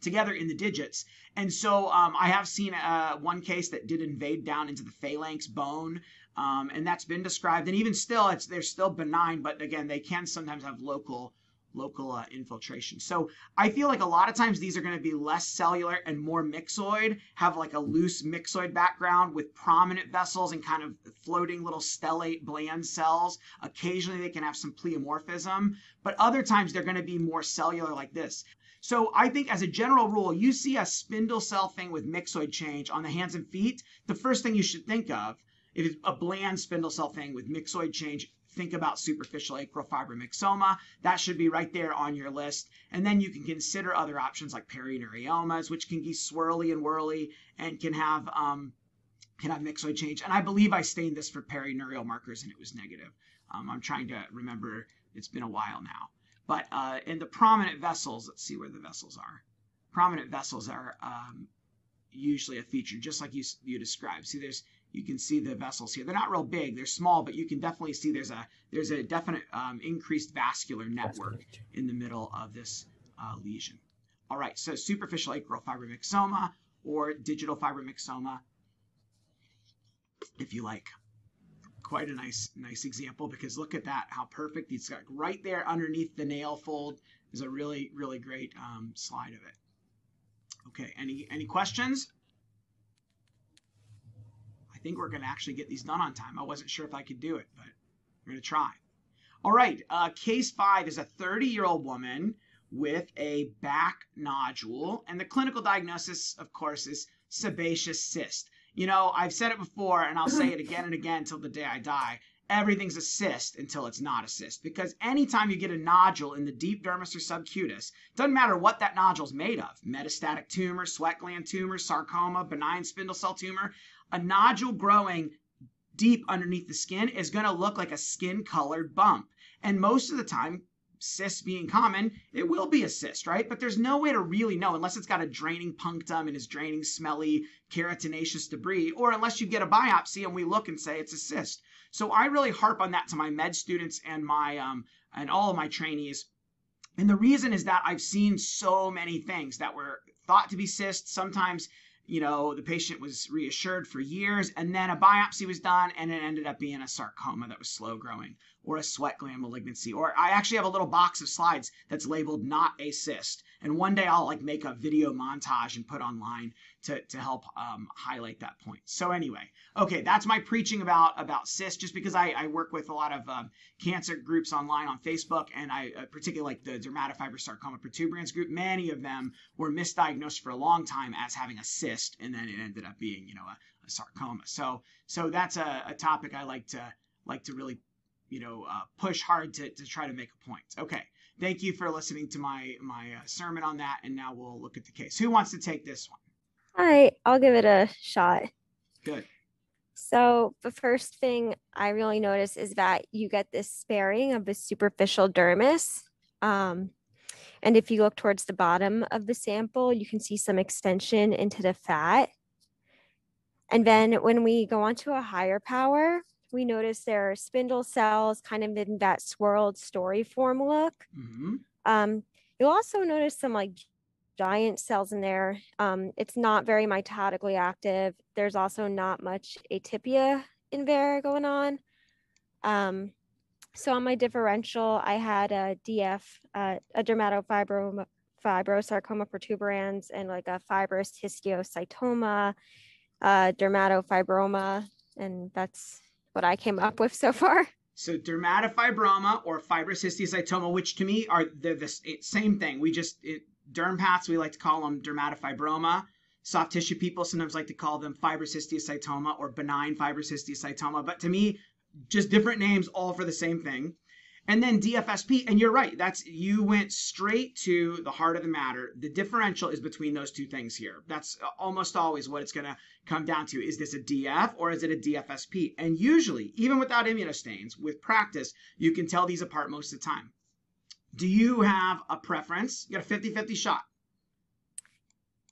together in the digits. And so um, I have seen uh, one case that did invade down into the phalanx bone, um, and that's been described. And even still, it's they're still benign, but again, they can sometimes have local local uh, infiltration. So I feel like a lot of times these are going to be less cellular and more myxoid, have like a loose myxoid background with prominent vessels and kind of floating little stellate bland cells. Occasionally they can have some pleomorphism, but other times they're going to be more cellular like this. So I think as a general rule, you see a spindle cell thing with myxoid change on the hands and feet, the first thing you should think of is a bland spindle cell thing with myxoid change. Think about superficial acrofibromyxoma. That should be right there on your list. And then you can consider other options like perineuromas, which can be swirly and whirly and can have um, can have myxoid change. And I believe I stained this for perineurial markers and it was negative. Um, I'm trying to remember. It's been a while now. But uh, in the prominent vessels, let's see where the vessels are. Prominent vessels are um, usually a feature, just like you, you described. See, there's you can see the vessels here. They're not real big. They're small, but you can definitely see there's a there's a definite um, increased vascular network in the middle of this uh, lesion. All right, so superficial acral fibromyxoma or digital fibromyxoma, if you like. Quite a nice nice example because look at that, how perfect. It's got right there underneath the nail fold is a really, really great um, slide of it. Okay, any, any questions? I think we're going to actually get these done on time. I wasn't sure if I could do it, but we're going to try. All right. Uh, case five is a thirty-year-old woman with a back nodule. And the clinical diagnosis, of course, is sebaceous cyst. You know, I've said it before, and I'll say it again and again until the day I die. Everything's a cyst until it's not a cyst, because anytime you get a nodule in the deep dermis or subcutis, doesn't matter what that nodule's made of, metastatic tumor, sweat gland tumor, sarcoma, benign spindle cell tumor, a nodule growing deep underneath the skin is going to look like a skin-colored bump. And most of the time, cysts being common, it will be a cyst, right? But there's no way to really know unless it's got a draining punctum and is draining smelly keratinaceous debris, or unless you get a biopsy and we look and say it's a cyst. So I really harp on that to my med students and my um, and all of my trainees. And the reason is that I've seen so many things that were thought to be cysts. Sometimes, you know, the patient was reassured for years, and then a biopsy was done, and it ended up being a sarcoma that was slow growing, or a sweat gland malignancy. Or I actually have a little box of slides that's labeled not a cyst. And one day I'll like make a video montage and put online to, to help um, highlight that point. So anyway, okay, that's my preaching about, about cysts, just because I, I work with a lot of um, cancer groups online on Facebook, and I uh, particularly like the dermatofibrosarcoma protuberance group. Many of them were misdiagnosed for a long time as having a cyst, and then it ended up being, you know, a, a sarcoma. So, so that's a, a topic I like to like to really, you know, uh, push hard to to try to make a point. Okay, thank you for listening to my my uh, sermon on that. And now we'll look at the case. Who wants to take this one? All right, I'll give it a shot. Good. So the first thing I really notice is that you get this sparing of the superficial dermis. Um, And if you look towards the bottom of the sample, you can see some extension into the fat. And then when we go on to a higher power, we notice there are spindle cells kind of in that swirled story form look. Mm-hmm. um, you'll also notice some like giant cells in there. Um, it's not very mitotically active. There's also not much atypia in there going on. Um, So on my differential, I had a D F, uh, a dermatofibroma, fibrosarcoma protuberans, and like a fibrous histiocytoma, uh, dermatofibroma, and that's what I came up with so far. So dermatofibroma or fibrous histiocytoma, which to me are the, the same thing. We just, it, derm paths, we like to call them dermatofibroma. Soft tissue people sometimes like to call them fibrous histiocytoma or benign fibrous histiocytoma, but to me, just different names, all for the same thing. And then D F S P, and you're right, that's you went straight to the heart of the matter. The differential is between those two things here. That's almost always what it's going to come down to. Is this a D F or is it a D F S P? And usually, even without immunostains, with practice, you can tell these apart most of the time. Do you have a preference? You got a fifty fifty shot.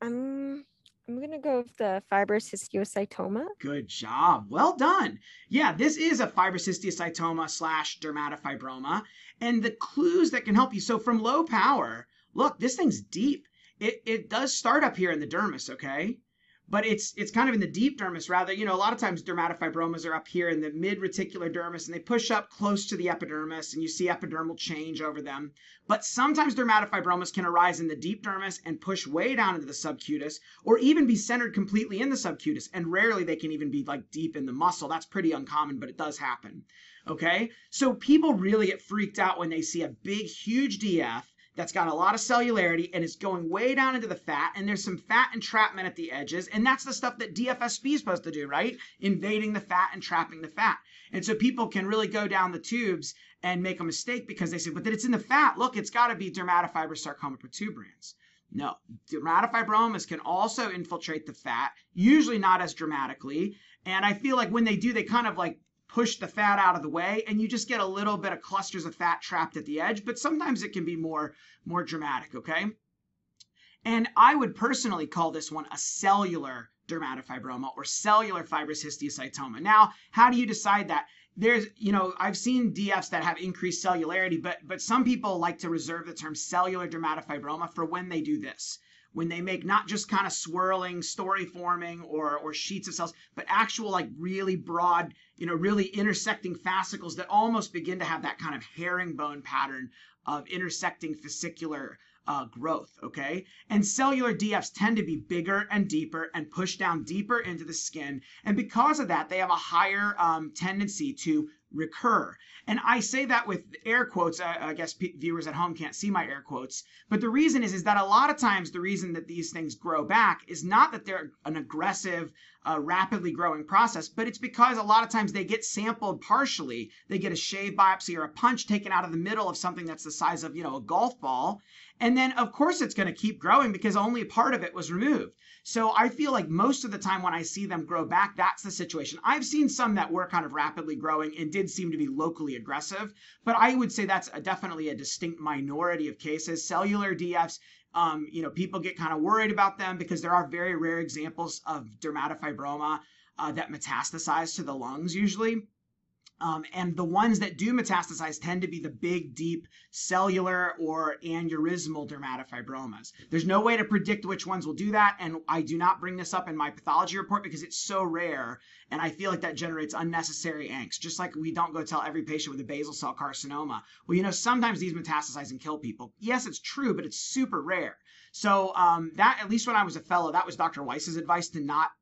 Um... I'm going to go with the fibrous histiocytoma. Good job. Well done. Yeah, this is a fibrous histiocytoma slash dermatofibroma. And the clues that can help you. So from low power, look, this thing's deep. it, it does start up here in the dermis, okay? But it's it's kind of in the deep dermis rather. You know, a lot of times dermatofibromas are up here in the mid-reticular dermis, and they push up close to the epidermis, and you see epidermal change over them. But sometimes dermatofibromas can arise in the deep dermis and push way down into the subcutis, or even be centered completely in the subcutis, and rarely they can even be, like, deep in the muscle. That's pretty uncommon, but it does happen, okay? So people really get freaked out when they see a big, huge D F that's got a lot of cellularity and it's going way down into the fat, and there's some fat entrapment at the edges, and that's the stuff that D F S B is supposed to do, right? Invading the fat and trapping the fat. And so people can really go down the tubes and make a mistake because they say, but it's in the fat. Look, it's got to be dermatofibrous sarcoma protuberans. No, dermatofibromas can also infiltrate the fat, usually not as dramatically. And I feel like when they do, they kind of like push the fat out of the way, and you just get a little bit of clusters of fat trapped at the edge, but sometimes it can be more, more dramatic, okay? And I would personally call this one a cellular dermatofibroma or cellular fibrous histiocytoma. Now, how do you decide that? There's, you know, I've seen D Fs that have increased cellularity, but, but some people like to reserve the term cellular dermatofibroma for when they do this, when they make not just kind of swirling, story-forming, or, or sheets of cells, but actual, like, really broad, you know, really intersecting fascicles that almost begin to have that kind of herringbone pattern of intersecting fascicular uh, growth, okay? And cellular D Fs tend to be bigger and deeper and push down deeper into the skin, and because of that, they have a higher um, tendency to recur. And I say that with air quotes. I, I guess p viewers at home can't see my air quotes. But the reason is, is that a lot of times the reason that these things grow back is not that they're an aggressive, uh, rapidly growing process, but it's because a lot of times they get sampled partially. They get a shave biopsy or a punch taken out of the middle of something that's the size of, you know, a golf ball. And then, of course, it's going to keep growing because only a part of it was removed. So I feel like most of the time when I see them grow back, that's the situation. I've seen some that were kind of rapidly growing and did seem to be locally aggressive, but I would say that's a, definitely a distinct minority of cases. Cellular D Fs, um, you know, people get kind of worried about them because there are very rare examples of dermatofibroma uh, that metastasize to the lungs usually. Um, and the ones that do metastasize tend to be the big, deep, cellular or aneurysmal dermatofibromas. There's no way to predict which ones will do that, and I do not bring this up in my pathology report because it's so rare, and I feel like that generates unnecessary angst, just like we don't go tell every patient with a basal cell carcinoma, well, you know, sometimes these metastasize and kill people. Yes, it's true, but it's super rare. So um, that, at least when I was a fellow, that was Doctor Weiss's advice to not,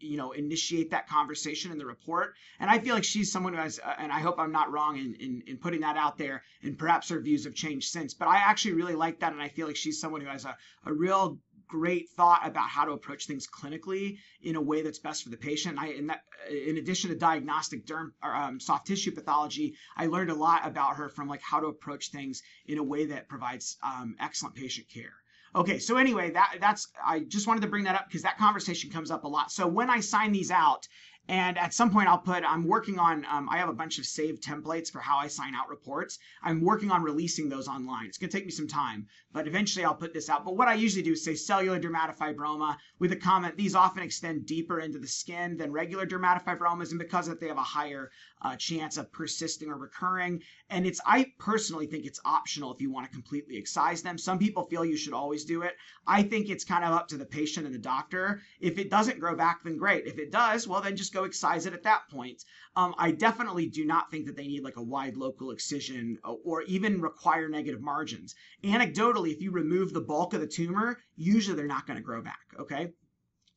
you know, initiate that conversation in the report. And I feel like she's someone who has, uh, and I hope I'm not wrong in, in, in putting that out there, and perhaps her views have changed since, but I actually really like that. And I feel like she's someone who has a, a real great thought about how to approach things clinically in a way that's best for the patient. And I, in that, in addition to diagnostic derm or, um, soft tissue pathology, I learned a lot about her from like how to approach things in a way that provides um, excellent patient care. Okay, so anyway, that, that's, I just wanted to bring that up because that conversation comes up a lot. So when I sign these out, and at some point I'll put, I'm working on, um, I have a bunch of saved templates for how I sign out reports. I'm working on releasing those online. It's going to take me some time, but eventually I'll put this out. But what I usually do is say cellular dermatofibroma with a comment. These often extend deeper into the skin than regular dermatofibromas, and because of that, they have a higher uh, chance of persisting or recurring. And it's, I personally think it's optional if you want to completely excise them. Some people feel you should always do it. I think it's kind of up to the patient and the doctor. If it doesn't grow back, then great. If it does, well, then just go excise it at that point. Um, I definitely do not think that they need like a wide local excision or even require negative margins. Anecdotally, if you remove the bulk of the tumor, usually they're not going to grow back, okay?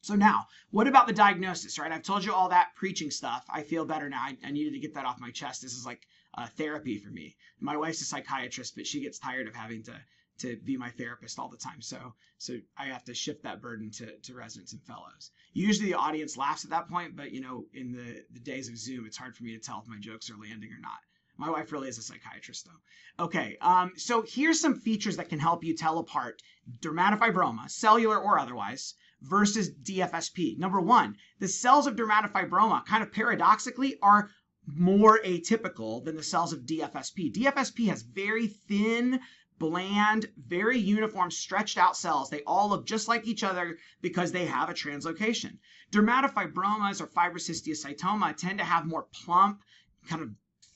So now, what about the diagnosis, right? I've told you all that preaching stuff. I feel better now. I, I needed to get that off my chest. This is like uh, therapy for me. My wife's a psychiatrist, but she gets tired of having to to be my therapist all the time. So so I have to shift that burden to, to residents and fellows. Usually the audience laughs at that point, but you know, in the, the days of Zoom, it's hard for me to tell if my jokes are landing or not. My wife really is a psychiatrist though. Okay, um, so here's some features that can help you tell apart dermatofibroma, cellular or otherwise, versus D F S P. Number one, the cells of dermatofibroma kind of paradoxically are more atypical than the cells of D F S P. D F S P has very thin, bland, very uniform, stretched out cells. They all look just like each other because they have a translocation. Dermatofibromas or fibrous histiocytoma tend to have more plump, kind of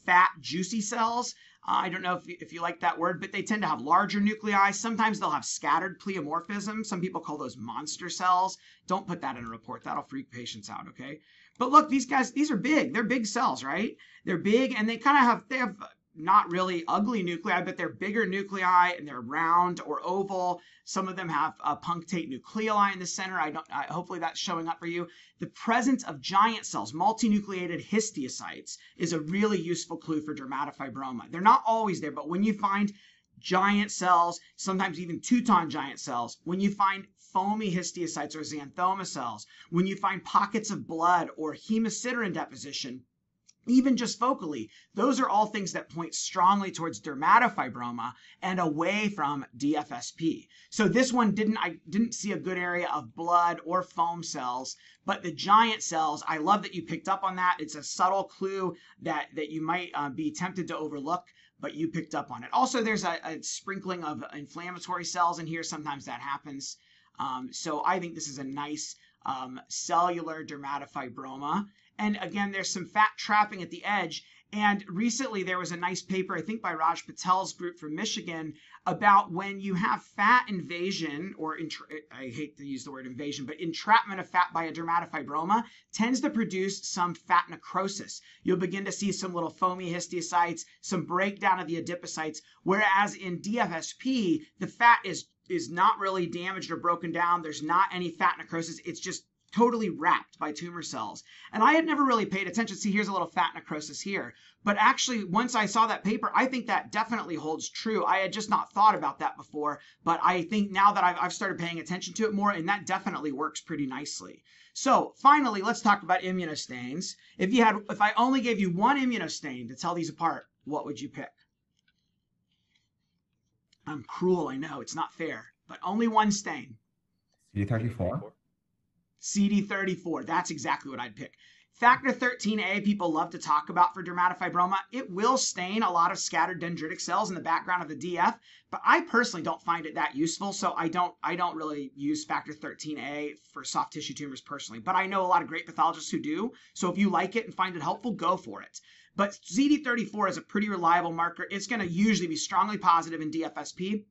fat, juicy cells. Uh, I don't know if, if you like that word, but they tend to have larger nuclei. Sometimes they'll have scattered pleomorphism. Some people call those monster cells. Don't put that in a report. That'll freak patients out, okay? But look, these guys, these are big. They're big cells, right? They're big, and they kind of have, they have not really ugly nuclei, but they're bigger nuclei, and they're round or oval. Some of them have uh, punctate nucleoli in the center. I don't. I, hopefully that's showing up for you. The presence of giant cells, multinucleated histiocytes, is a really useful clue for dermatofibroma. They're not always there, but when you find giant cells, sometimes even Teuton giant cells, when you find foamy histiocytes or xanthoma cells, when you find pockets of blood or hemosiderin deposition, even just focally, those are all things that point strongly towards dermatofibroma and away from D F S P. So this one didn't, I didn't see a good area of blood or foam cells, but the giant cells, I love that you picked up on that. It's a subtle clue that, that you might uh, be tempted to overlook, but you picked up on it. Also, there's a, a sprinkling of inflammatory cells in here. Sometimes that happens. Um, so I think this is a nice um, cellular dermatofibroma. And again, there's some fat trapping at the edge. And recently there was a nice paper, I think by Raj Patel's group from Michigan, about when you have fat invasion, or I hate to use the word invasion, but entrapment of fat by a dermatofibroma tends to produce some fat necrosis. You'll begin to see some little foamy histiocytes, some breakdown of the adipocytes, whereas in D F S P, the fat is, is not really damaged or broken down. There's not any fat necrosis. It's just totally wrapped by tumor cells. And I had never really paid attention. See, here's a little fat necrosis here. But actually, once I saw that paper, I think that definitely holds true. I had just not thought about that before, but I think now that I've, I've started paying attention to it more, and that definitely works pretty nicely. So finally, let's talk about immunostains. If you had, if I only gave you one immunostain to tell these apart, what would you pick? I'm cruel, I know, it's not fair, but only one stain. C D thirty-four. C D thirty-four, that's exactly what I'd pick. Factor thirteen A, people love to talk about for dermatofibroma. It will stain a lot of scattered dendritic cells in the background of the D F, but I personally don't find it that useful, so I don't, I don't really use Factor thirteen A for soft tissue tumors personally, but I know a lot of great pathologists who do, so if you like it and find it helpful, go for it. But C D thirty-four is a pretty reliable marker. It's gonna usually be strongly positive in D F S P,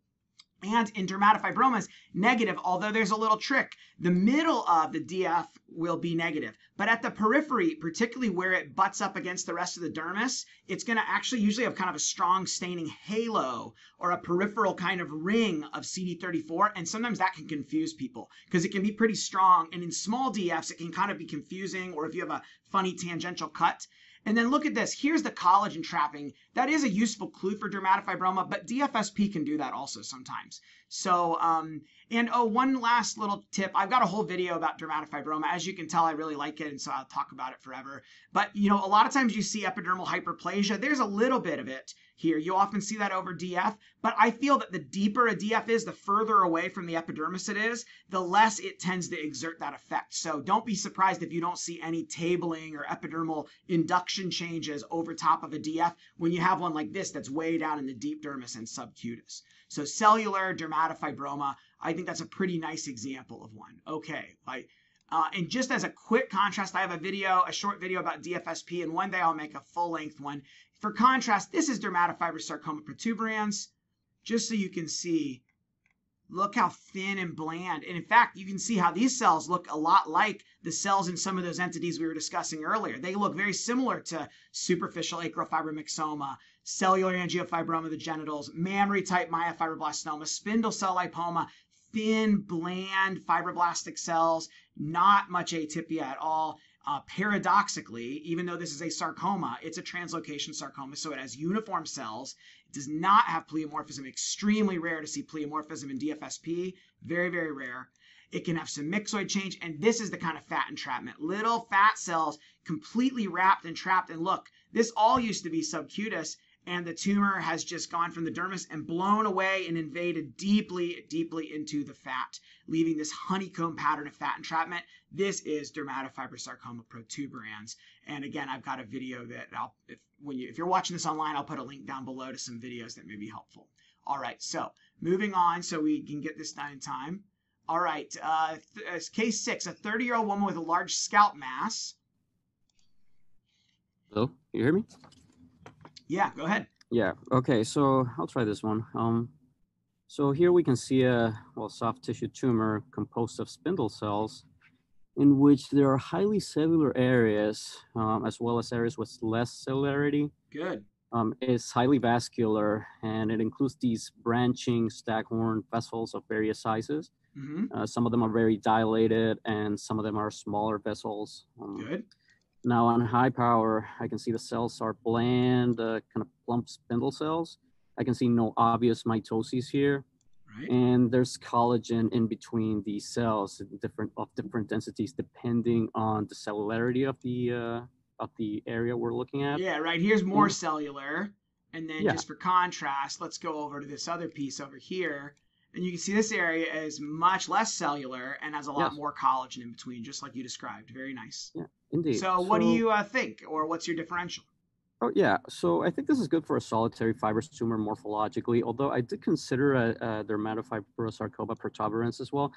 and in dermatofibromas, negative, although there's a little trick. The middle of the D F will be negative, but at the periphery, particularly where it butts up against the rest of the dermis, it's gonna actually usually have kind of a strong staining halo or a peripheral kind of ring of C D thirty-four, and sometimes that can confuse people because it can be pretty strong, and in small D Fs, it can kind of be confusing, or if you have a funny tangential cut. And then look at this, here's the collagen trapping. That is a useful clue for dermatofibroma, but D F S P can do that also sometimes. So, um, and oh, one last little tip. I've got a whole video about dermatofibroma. As you can tell, I really like it, and so I'll talk about it forever. But, you know, a lot of times you see epidermal hyperplasia. There's a little bit of it here. You often see that over D F, but I feel that the deeper a D F is, the further away from the epidermis it is, the less it tends to exert that effect. So don't be surprised if you don't see any tabling or epidermal induction changes over top of a D F when you have one like this that's way down in the deep dermis and subcutis. So cellular dermatofibroma, I think that's a pretty nice example of one. Okay, like, uh, and just as a quick contrast, I have a video, a short video about D F S P, and one day I'll make a full-length one. For contrast, this is dermatofibrous sarcoma protuberans, just so you can see, look how thin and bland. And in fact, you can see how these cells look a lot like the cells in some of those entities we were discussing earlier. They look very similar to superficial acrofibromyxoma, cellular angiofibroma of the genitals, mammary type myofibroblastoma, spindle cell lipoma, thin, bland fibroblastic cells, not much atypia at all. Uh, paradoxically, even though this is a sarcoma, it's a translocation sarcoma, so it has uniform cells. It does not have pleomorphism. Extremely rare to see pleomorphism in D F S P. Very, very rare. It can have some myxoid change, and this is the kind of fat entrapment. Little fat cells completely wrapped and trapped, and look, this all used to be subcutis, and the tumor has just gone from the dermis and blown away and invaded deeply, deeply into the fat, leaving this honeycomb pattern of fat entrapment. This is dermatofibrous sarcoma protuberans. And again, I've got a video that I'll, if, when you, if you're watching this online, I'll put a link down below to some videos that may be helpful. All right, so moving on so we can get this done in time. All right, uh, case six, a thirty-year-old woman with a large scalp mass. Hello, you hear me? Yeah, go ahead. Yeah, okay, so I'll try this one. Um, so here we can see a well, soft tissue tumor composed of spindle cells in which there are highly cellular areas um, as well as areas with less cellularity. Good. Um, it's highly vascular, and it includes these branching staghorn vessels of various sizes. Mm-hmm. Uh, some of them are very dilated, and some of them are smaller vessels. Um, Good. Now, on high power, I can see the cells are bland, uh, kind of plump spindle cells. I can see no obvious mitoses here. Right. And there's collagen in between the cells, different of different densities, depending on the cellularity of the uh, of the area we're looking at. Yeah, right. Here's more mm. cellular, and then yeah. just for contrast, let's go over to this other piece over here, and you can see this area is much less cellular and has a lot yes. more collagen in between, just like you described. Very nice. Yeah, indeed. So, so what do you uh, think, or what's your differential? Oh, yeah. So I think this is good for a solitary fibrous tumor morphologically, although I did consider a, a dermatofibrosarcoma protuberance as well,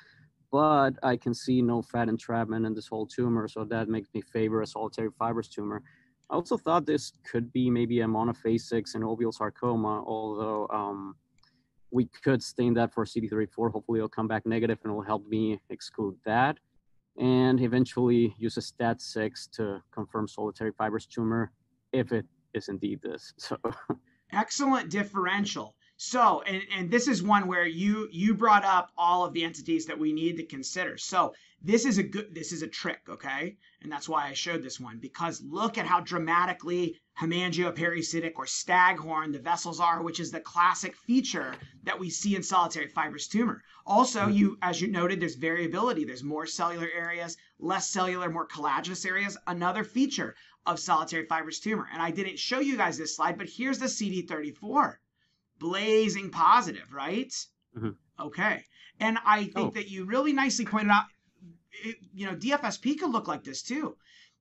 but I can see no fat entrapment in this whole tumor, so that makes me favor a solitary fibrous tumor. I also thought this could be maybe a monophasic synovial sarcoma, although um, we could stain that for C D thirty-four. Hopefully it'll come back negative and it'll help me exclude that, and eventually use a STAT six to confirm solitary fibrous tumor if it is indeed this. So excellent differential. So and, and this is one where you you brought up all of the entities that we need to consider. So this is a good this is a trick, okay? And that's why I showed this one, because look at how dramatically hemangioparasitic or staghorn the vessels are, which is the classic feature that we see in solitary fibrous tumor. Also, you as you noted, there's variability. There's more cellular areas, less cellular, more collagenous areas, another feature of solitary fibrous tumor. And I didn't show you guys this slide, but here's the C D thirty-four. Blazing positive, right? Mm-hmm. Okay. And I think oh. that you really nicely pointed out, it, you know, D F S P could look like this too.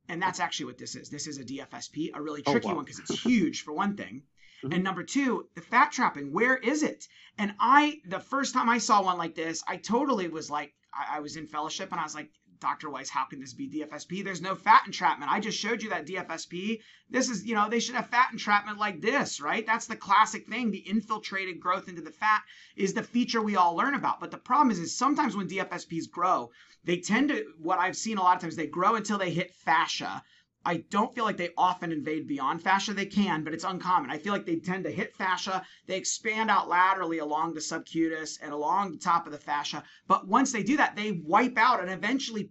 And that's actually what this is. This is a D F S P, a really tricky oh, wow. one, because it's huge for one thing. Mm-hmm. And number two, the fat trapping, where is it? And I, the first time I saw one like this, I totally was like, I, I was in fellowship and I was like, Doctor Weiss, how can this be D F S P? There's no fat entrapment. I just showed you that D F S P. This is, you know, they should have fat entrapment like this, right? That's the classic thing. The infiltrated growth into the fat is the feature we all learn about. But the problem is, is sometimes when D F S Ps grow, they tend to, what I've seen a lot of times, they grow until they hit fascia. I don't feel like they often invade beyond fascia. They can, but it's uncommon. I feel like they tend to hit fascia. They expand out laterally along the subcutis and along the top of the fascia. But once they do that, they wipe out and eventually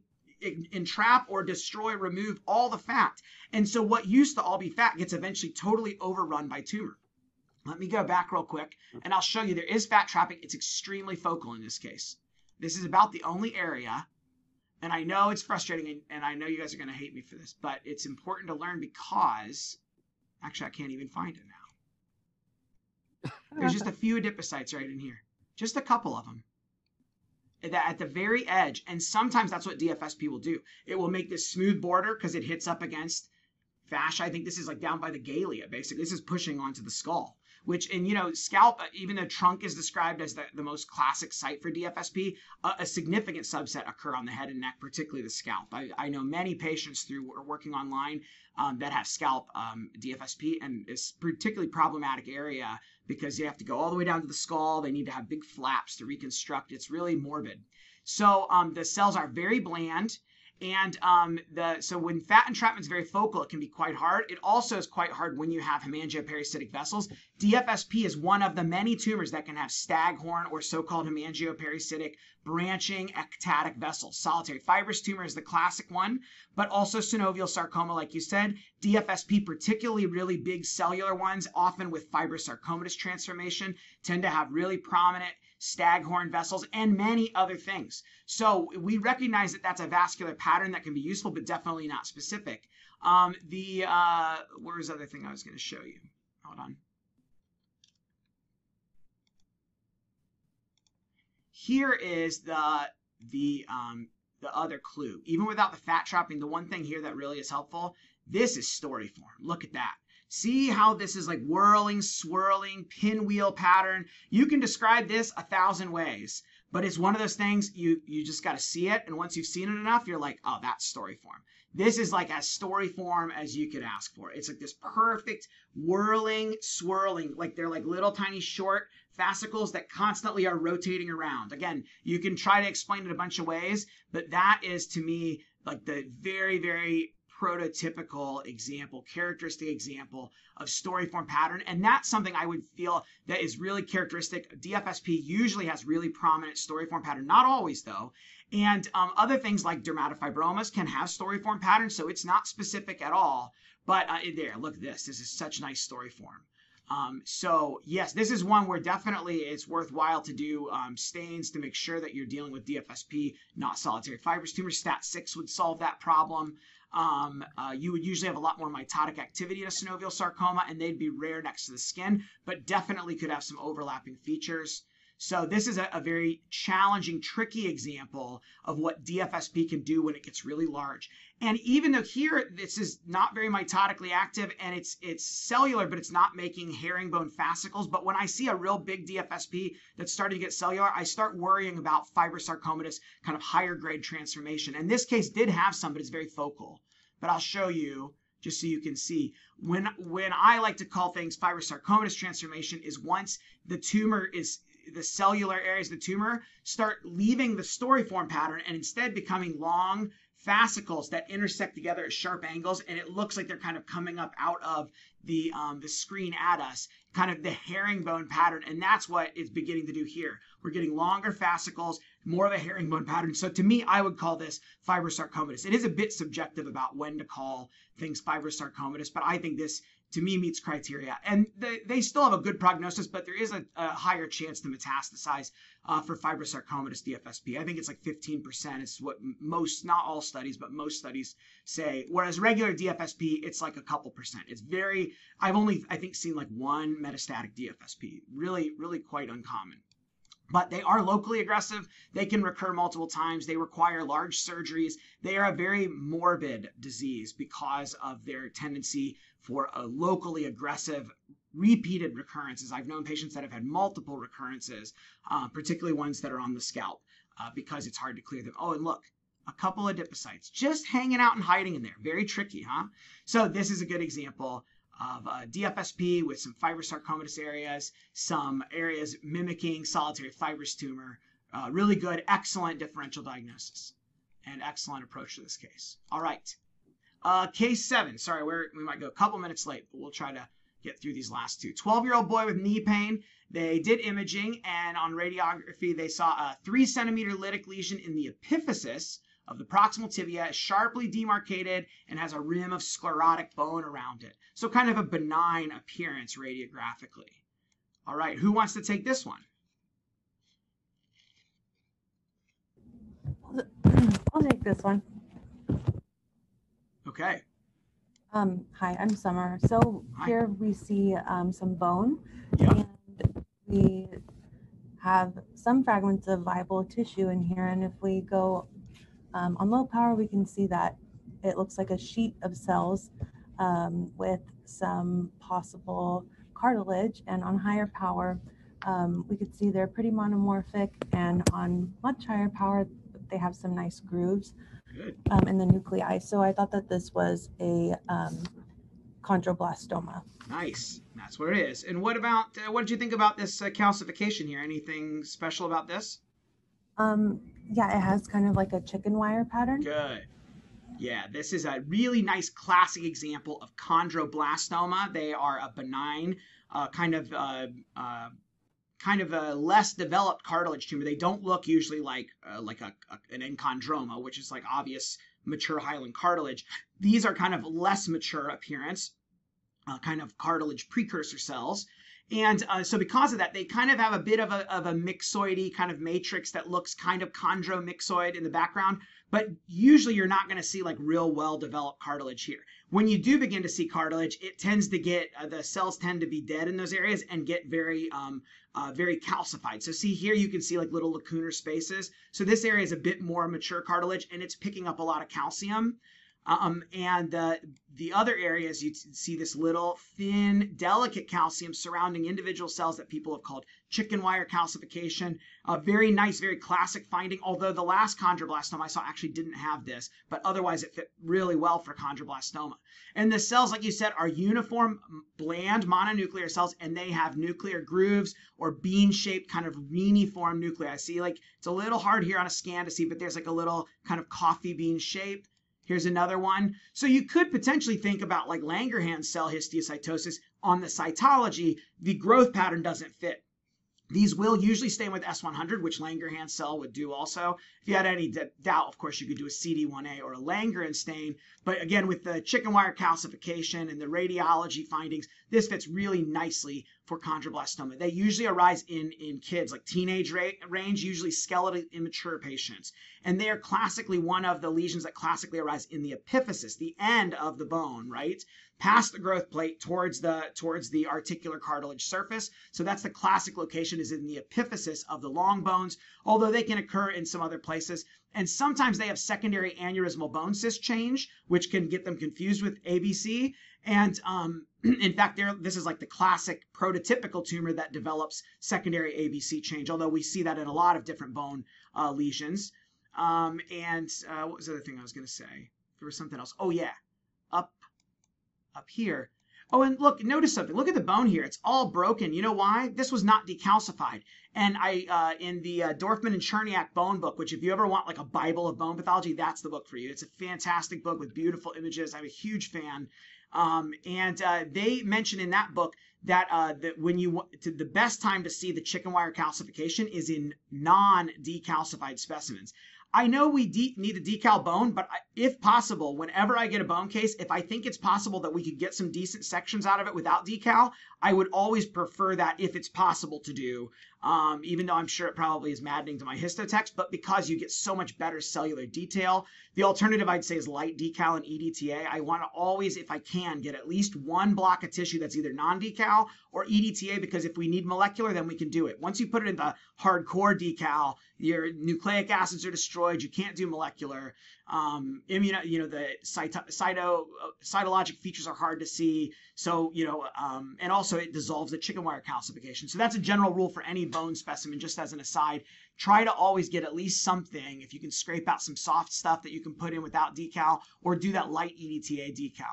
entrap or destroy, remove all the fat. And so what used to all be fat gets eventually totally overrun by tumor. Let me go back real quick, and I'll show you there is fat trapping. It's extremely focal in this case. This is about the only area. And I know it's frustrating, and, and I know you guys are going to hate me for this, but it's important to learn, because actually I can't even find it now. There's just a few adipocytes right in here, just a couple of them at the very edge. And sometimes that's what D F S P will do. It will make this smooth border because it hits up against fascia. I think this is like down by the galea, basically. This is pushing onto the skull. Which, and you know, scalp, even though trunk is described as the, the most classic site for D F S P, a, a significant subset occur on the head and neck, particularly the scalp. I, I know many patients through working online um, that have scalp um, D F S P, and it's a particularly problematic area because you have to go all the way down to the skull. They need to have big flaps to reconstruct. It's really morbid. So um, the cells are very bland. And um, the, so when fat entrapment is very focal, it can be quite hard. It also is quite hard when you have hemangioparasitic vessels. D F S P is one of the many tumors that can have staghorn or so-called hemangioparasitic branching ectatic vessels. Solitary fibrous tumor is the classic one, but also synovial sarcoma, like you said. D F S P, particularly really big cellular ones, often with fibrosarcomatous transformation, tend to have really prominent staghorn vessels and many other things. So we recognize that that's a vascular pattern that can be useful, but definitely not specific. Um, the, uh, where was the other thing I was going to show you? Hold on. Here is the, the, um, the other clue. Even without the fat trapping, the one thing here that really is helpful, this is story form. Look at that. See how this is like whirling, swirling, pinwheel pattern. You can describe this a thousand ways, but it's one of those things you, you just got to see it. And once you've seen it enough, you're like, oh, that's story form. This is like as story form as you could ask for. It's like this perfect whirling, swirling, like they're like little tiny short fascicles that constantly are rotating around. Again, you can try to explain it a bunch of ways, but that is to me like the very, very prototypical example, characteristic example of story form pattern. And that's something I would feel that is really characteristic. D F S P usually has really prominent story form pattern, not always though. And um, other things like dermatofibromas can have story form patterns, so it's not specific at all. But uh, there, look at this. This is such nice story form. Um, so yes, this is one where definitely it's worthwhile to do um, stains to make sure that you're dealing with D F S P, not solitary fibrous tumors. STAT six would solve that problem. Um, uh, you would usually have a lot more mitotic activity in a synovial sarcoma, and they'd be rare next to the skin, but definitely could have some overlapping features. So this is a, a very challenging, tricky example of what D F S P can do when it gets really large. And even though here, this is not very mitotically active and it's, it's cellular, but it's not making herringbone fascicles. But when I see a real big D F S P that's starting to get cellular, I start worrying about fibrosarcomatous, kind of higher grade transformation. And this case did have some, but it's very focal. But I'll show you. Just so you can see, when, when I like to call things fibrosarcomatous transformation is once the tumor is, the cellular areas of the tumor start leaving the story form pattern and instead becoming long fascicles that intersect together at sharp angles, and it looks like they're kind of coming up out of the, um, the screen at us, kind of the herringbone pattern, and that's what it's beginning to do here. We're getting longer fascicles, more of a herringbone pattern. So to me, I would call this fibrosarcomatous. It is a bit subjective about when to call things fibrosarcomatous, but I think this, to me, meets criteria. And they, they still have a good prognosis, but there is a, a higher chance to metastasize uh, for fibrosarcomatous D F S P. I think it's like fifteen percent. It's what most, not all studies, but most studies say. Whereas regular D F S P, it's like a couple percent. It's very, I've only, I think, seen like one metastatic D F S P. Really, really quite uncommon. But they are locally aggressive. They can recur multiple times. They require large surgeries. They are a very morbid disease because of their tendency for a locally aggressive repeated recurrences. I've known patients that have had multiple recurrences, uh, particularly ones that are on the scalp, uh, because it's hard to clear them. Oh, and look. A couple of adipocytes just hanging out and hiding in there. Very tricky, huh? So this is a good example of uh, D F S P with some fibrosarcomatous areas, some areas mimicking solitary fibrous tumor. Uh, really good, excellent differential diagnosis and excellent approach to this case. All right. Uh, case seven. Sorry, we're, we might go a couple minutes late, but we'll try to get through these last two. twelve-year-old boy with knee pain. They did imaging, and on radiography, they saw a three centimeter lytic lesion in the epiphysis of the proximal tibia, sharply demarcated, and has a rim of sclerotic bone around it. So kind of a benign appearance radiographically. All right, who wants to take this one? I'll take this one. Okay. Um, hi, I'm Summer. So hi. Here we see um, some bone, yep. And we have some fragments of viable tissue in here, and if we go Um, on low power, we can see that it looks like a sheet of cells um, with some possible cartilage. And on higher power, um, we could see they're pretty monomorphic. And on much higher power, they have some nice grooves um, in the nuclei. So I thought that this was a um, chondroblastoma. Nice. That's what it is. And what about, uh, what did you think about this uh, calcification here? Anything special about this? Um, yeah, it has kind of like a chicken wire pattern. Good. Yeah, this is a really nice classic example of chondroblastoma. They are a benign uh, kind of uh, uh, kind of a less developed cartilage tumor. They don't look usually like uh, like a, a, an enchondroma, which is like obvious mature hyaline cartilage. These are kind of less mature appearance, uh, kind of cartilage precursor cells. And uh, so because of that, they kind of have a bit of a, of a myxoidy kind of matrix that looks kind of chondromyxoid in the background. But usually you're not going to see like real well-developed cartilage here. When you do begin to see cartilage, it tends to get, uh, the cells tend to be dead in those areas and get very, um, uh, very calcified. So see here, you can see like little lacunar spaces. So this area is a bit more mature cartilage and it's picking up a lot of calcium. Um, and uh, the other areas, you see this little thin, delicate calcium surrounding individual cells that people have called chicken wire calcification. A very nice, very classic finding, although the last chondroblastoma I saw actually didn't have this, but otherwise it fit really well for chondroblastoma. And the cells, like you said, are uniform, bland mononuclear cells, and they have nuclear grooves or bean-shaped kind of reniform nuclei. See, like, it's a little hard here on a scan to see, but there's like a little kind of coffee bean shape. Here's another one. So you could potentially think about like Langerhans cell histiocytosis on the cytology. The growth pattern doesn't fit. These will usually stay with S one hundred, which Langerhans cell would do also. If you had any doubt, of course, you could do a C D one A or a Langerhans stain. But again, with the chicken wire calcification and the radiology findings, this fits really nicely for chondroblastoma. They usually arise in, in kids, like teenage ra range, usually skeletal immature patients. And they are classically one of the lesions that classically arise in the epiphysis, the end of the bone, right? Past the growth plate towards the, towards the articular cartilage surface. So that's the classic location, is in the epiphysis of the long bones, although they can occur in some other places. And sometimes they have secondary aneurysmal bone cyst change, which can get them confused with A B C. And um, in fact, this is like the classic prototypical tumor that develops secondary A B C change, although we see that in a lot of different bone uh, lesions. Um, and uh, what was the other thing I was going to say? There was something else. Oh, yeah. Up, up here. Oh, and look, notice something. Look at the bone here. It's all broken. You know why? This was not decalcified. And I, uh, in the uh, Dorfman and Cherniak bone book, which if you ever want like a Bible of bone pathology, that's the book for you. It's a fantastic book with beautiful images. I'm a huge fan. Um, and uh, they mention in that book that, uh, that when you to, the best time to see the chicken wire calcification is in non-decalcified specimens. I know we de need a decal bone, but I, if possible, whenever I get a bone case, if I think it's possible that we could get some decent sections out of it without decal, I would always prefer that if it's possible to do, um, even though I'm sure it probably is maddening to my histotext, but because you get so much better cellular detail. The alternative I'd say is light decal and E D T A. I want to always, if I can, get at least one block of tissue that's either non-decal or E D T A, because if we need molecular, then we can do it. Once you put it in the hardcore decal, your nucleic acids are destroyed, you can't do molecular. Um, immuno, you know, the cyto, cyto, cytologic features are hard to see. So, you know, um, and also it dissolves the chicken wire calcification. So that's a general rule for any bone specimen, just as an aside. Try to always get at least something, if you can scrape out some soft stuff that you can put in without decal, or do that light E D T A decal.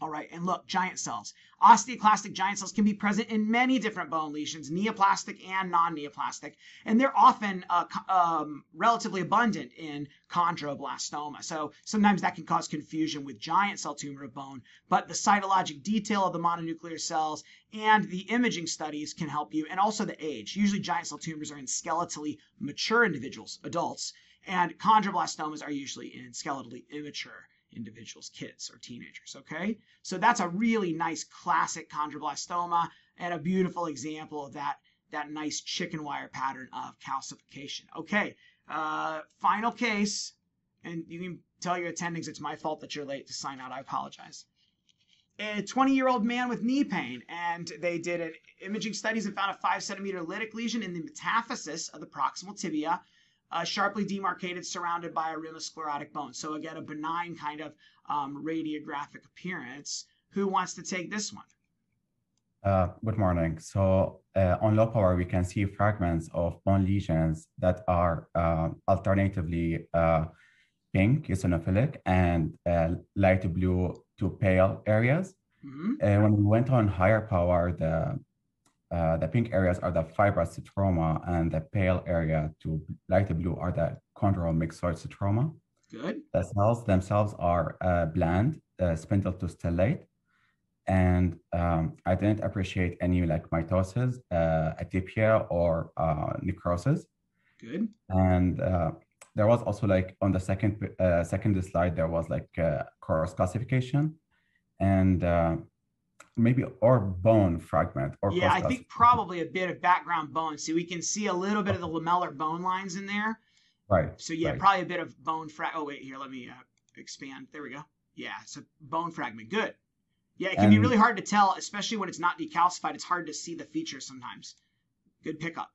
All right, and look, giant cells. Osteoclastic giant cells can be present in many different bone lesions, neoplastic and non-neoplastic, and they're often uh, um, relatively abundant in chondroblastoma. So sometimes that can cause confusion with giant cell tumor of bone, but the cytologic detail of the mononuclear cells and the imaging studies can help you, and also the age. Usually giant cell tumors are in skeletally mature individuals, adults, and chondroblastomas are usually in skeletally immature individuals, kids or teenagers, okay? So that's a really nice classic chondroblastoma and a beautiful example of that, that nice chicken wire pattern of calcification. Okay, uh, final case, and you can tell your attendings it's my fault that you're late to sign out, I apologize. A twenty-year-old man with knee pain, and they did an imaging studies and found a five centimeter lytic lesion in the metaphysis of the proximal tibia, Uh, sharply demarcated, surrounded by a rim of sclerotic bone. So again, a benign kind of um, radiographic appearance. Who wants to take this one? Uh, good morning. So uh, on low power, we can see fragments of bone lesions that are uh, alternatively uh, pink, eosinophilic, and uh, light blue to pale areas. Mm-hmm. And when we went on higher power, the Uh, the pink areas are the fibrous stroma, and the pale area to light blue are the chondromyxoid stroma. Good. The cells themselves are uh, bland, uh, spindle to stellate, and um, I didn't appreciate any like mitosis, uh, atypia, or uh, necrosis. Good. And uh, there was also like on the second uh, second slide there was like uh, coarse calcification, and. Uh, maybe or bone fragment or yeah I think probably a bit of background bone. See, we can see a little bit of the lamellar bone lines in there, right? So yeah, right. Probably a bit of bone frag. Oh wait, here, let me uh, expand. There we go. Yeah, it's a bone fragment. Good. Yeah, it can and, be really hard to tell, especially when it's not decalcified. It's hard to see the features sometimes. Good pickup.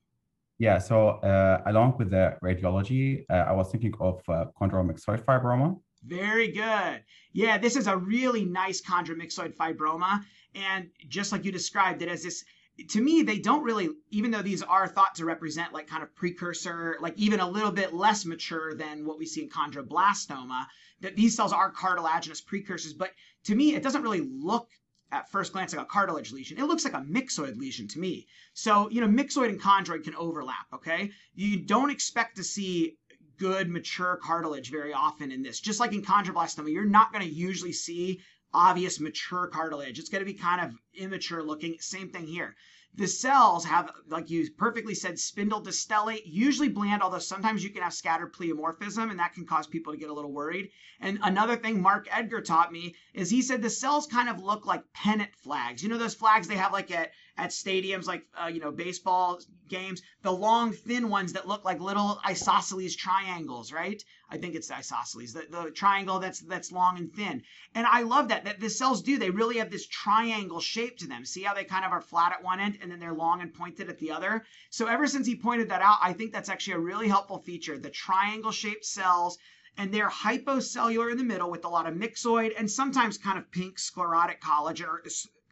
Yeah, so uh along with the radiology, uh, I was thinking of uh, chondromyxoid fibroma. Very good. Yeah, this is a really nice chondromyxoid fibroma. And just like you described, it as this, to me, they don't really, even though these are thought to represent like kind of precursor, like even a little bit less mature than what we see in chondroblastoma, that these cells are cartilaginous precursors. But to me, it doesn't really look at first glance like a cartilage lesion. It looks like a myxoid lesion to me. So, you know, myxoid and chondroid can overlap, okay? You don't expect to see good mature cartilage very often in this. Just like in chondroblastoma, you're not going to usually see obvious mature cartilage. It's going to be kind of immature looking. Same thing here. The cells have, like you perfectly said, spindle distellate, usually bland, although sometimes you can have scattered pleomorphism, and that can cause people to get a little worried. And another thing Mark Edgar taught me is he said the cells kind of look like pennant flags. You know those flags they have like at, at stadiums, like, uh, you know, baseball games, the long, thin ones that look like little isosceles triangles, right? I think it's the isosceles, the, the triangle that's that's long and thin. And I love that, that the cells do. They really have this triangle shape to them. See how they kind of are flat at one end, and then they're long and pointed at the other. So ever since he pointed that out, I think that's actually a really helpful feature, the triangle-shaped cells, and they're hypocellular in the middle with a lot of myxoid and sometimes kind of pink sclerotic collagen or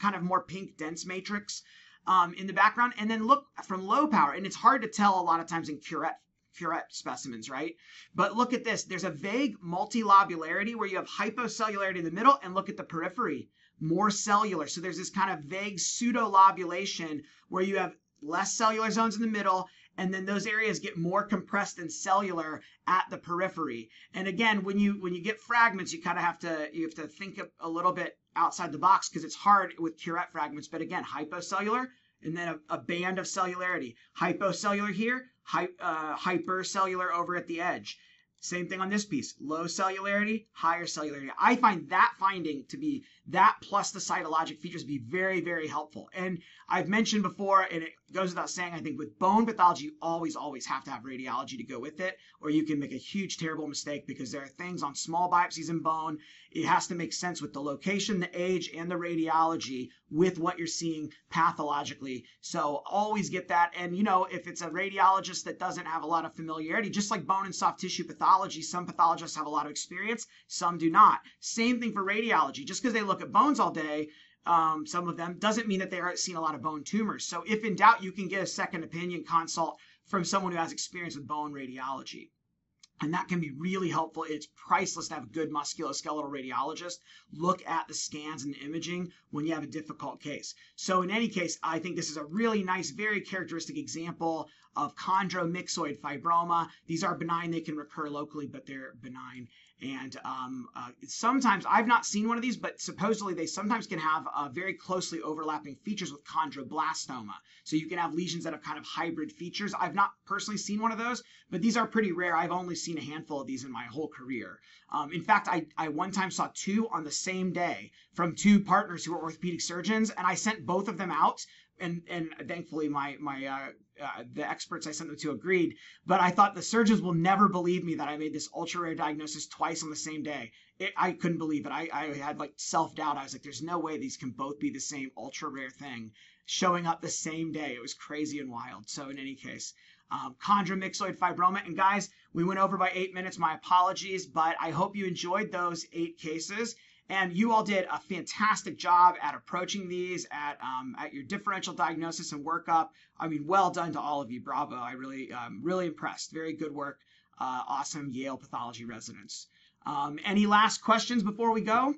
kind of more pink dense matrix um, in the background. And then look from low power, and it's hard to tell a lot of times in curette, curette specimens, right? But look at this. There's a vague multilobularity where you have hypocellularity in the middle, and look at the periphery. More cellular. So there's this kind of vague pseudolobulation where you have less cellular zones in the middle, and then those areas get more compressed and cellular at the periphery. And again, when you when you get fragments, you kind of have to you have to think a little bit outside the box, because it's hard with curette fragments. But again, hypocellular and then a, a band of cellularity. Hypocellular here, hy, uh, hypercellular over at the edge. Same thing on this piece, low cellularity, higher cellularity. I find that finding to be, that plus the cytologic features to be very, very helpful. And I've mentioned before, and it goes without saying, I think with bone pathology, you always, always have to have radiology to go with it, or you can make a huge, terrible mistake, because there are things on small biopsies in bone. It has to make sense with the location, the age, and the radiology with what you're seeing pathologically. So always get that. And, you know, if it's a radiologist that doesn't have a lot of familiarity, just like bone and soft tissue pathology, some pathologists have a lot of experience, some do not. Same thing for radiology. Just because they look at bones all day, um, some of them, doesn't mean that they aren't seeing a lot of bone tumors. So if in doubt, you can get a second opinion consult from someone who has experience with bone radiology. And that can be really helpful. It's priceless to have a good musculoskeletal radiologist look at the scans and the imaging when you have a difficult case. So in any case, I think this is a really nice, very characteristic example of chondromyxoid fibroma. These are benign. They can recur locally, but they're benign. And um, uh, sometimes, I've not seen one of these, but supposedly they sometimes can have uh, very closely overlapping features with chondroblastoma. So you can have lesions that have kind of hybrid features. I've not personally seen one of those, but these are pretty rare. I've only seen a handful of these in my whole career. Um, in fact, I, I one time saw two on the same day from two partners who were orthopedic surgeons, and I sent both of them out. And, and thankfully, my, my uh, uh, the experts I sent them to agreed. But I thought the surgeons will never believe me that I made this ultra-rare diagnosis twice on the same day. It, I couldn't believe it. I, I had like self-doubt. I was like, there's no way these can both be the same ultra-rare thing showing up the same day. It was crazy and wild. So in any case, um, chondromyxoid fibroma. And guys, we went over by eight minutes. My apologies, but I hope you enjoyed those eight cases. And you all did a fantastic job at approaching these, at um, at your differential diagnosis and workup. I mean, well done to all of you. Bravo. I really, um, really impressed. Very good work. Uh, awesome Yale pathology residents. Um, any last questions before we go?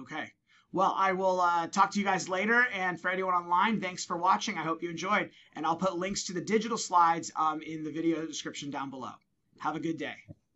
Okay. Well, I will uh, talk to you guys later. And for anyone online, thanks for watching. I hope you enjoyed. And I'll put links to the digital slides um, in the video description down below. Have a good day.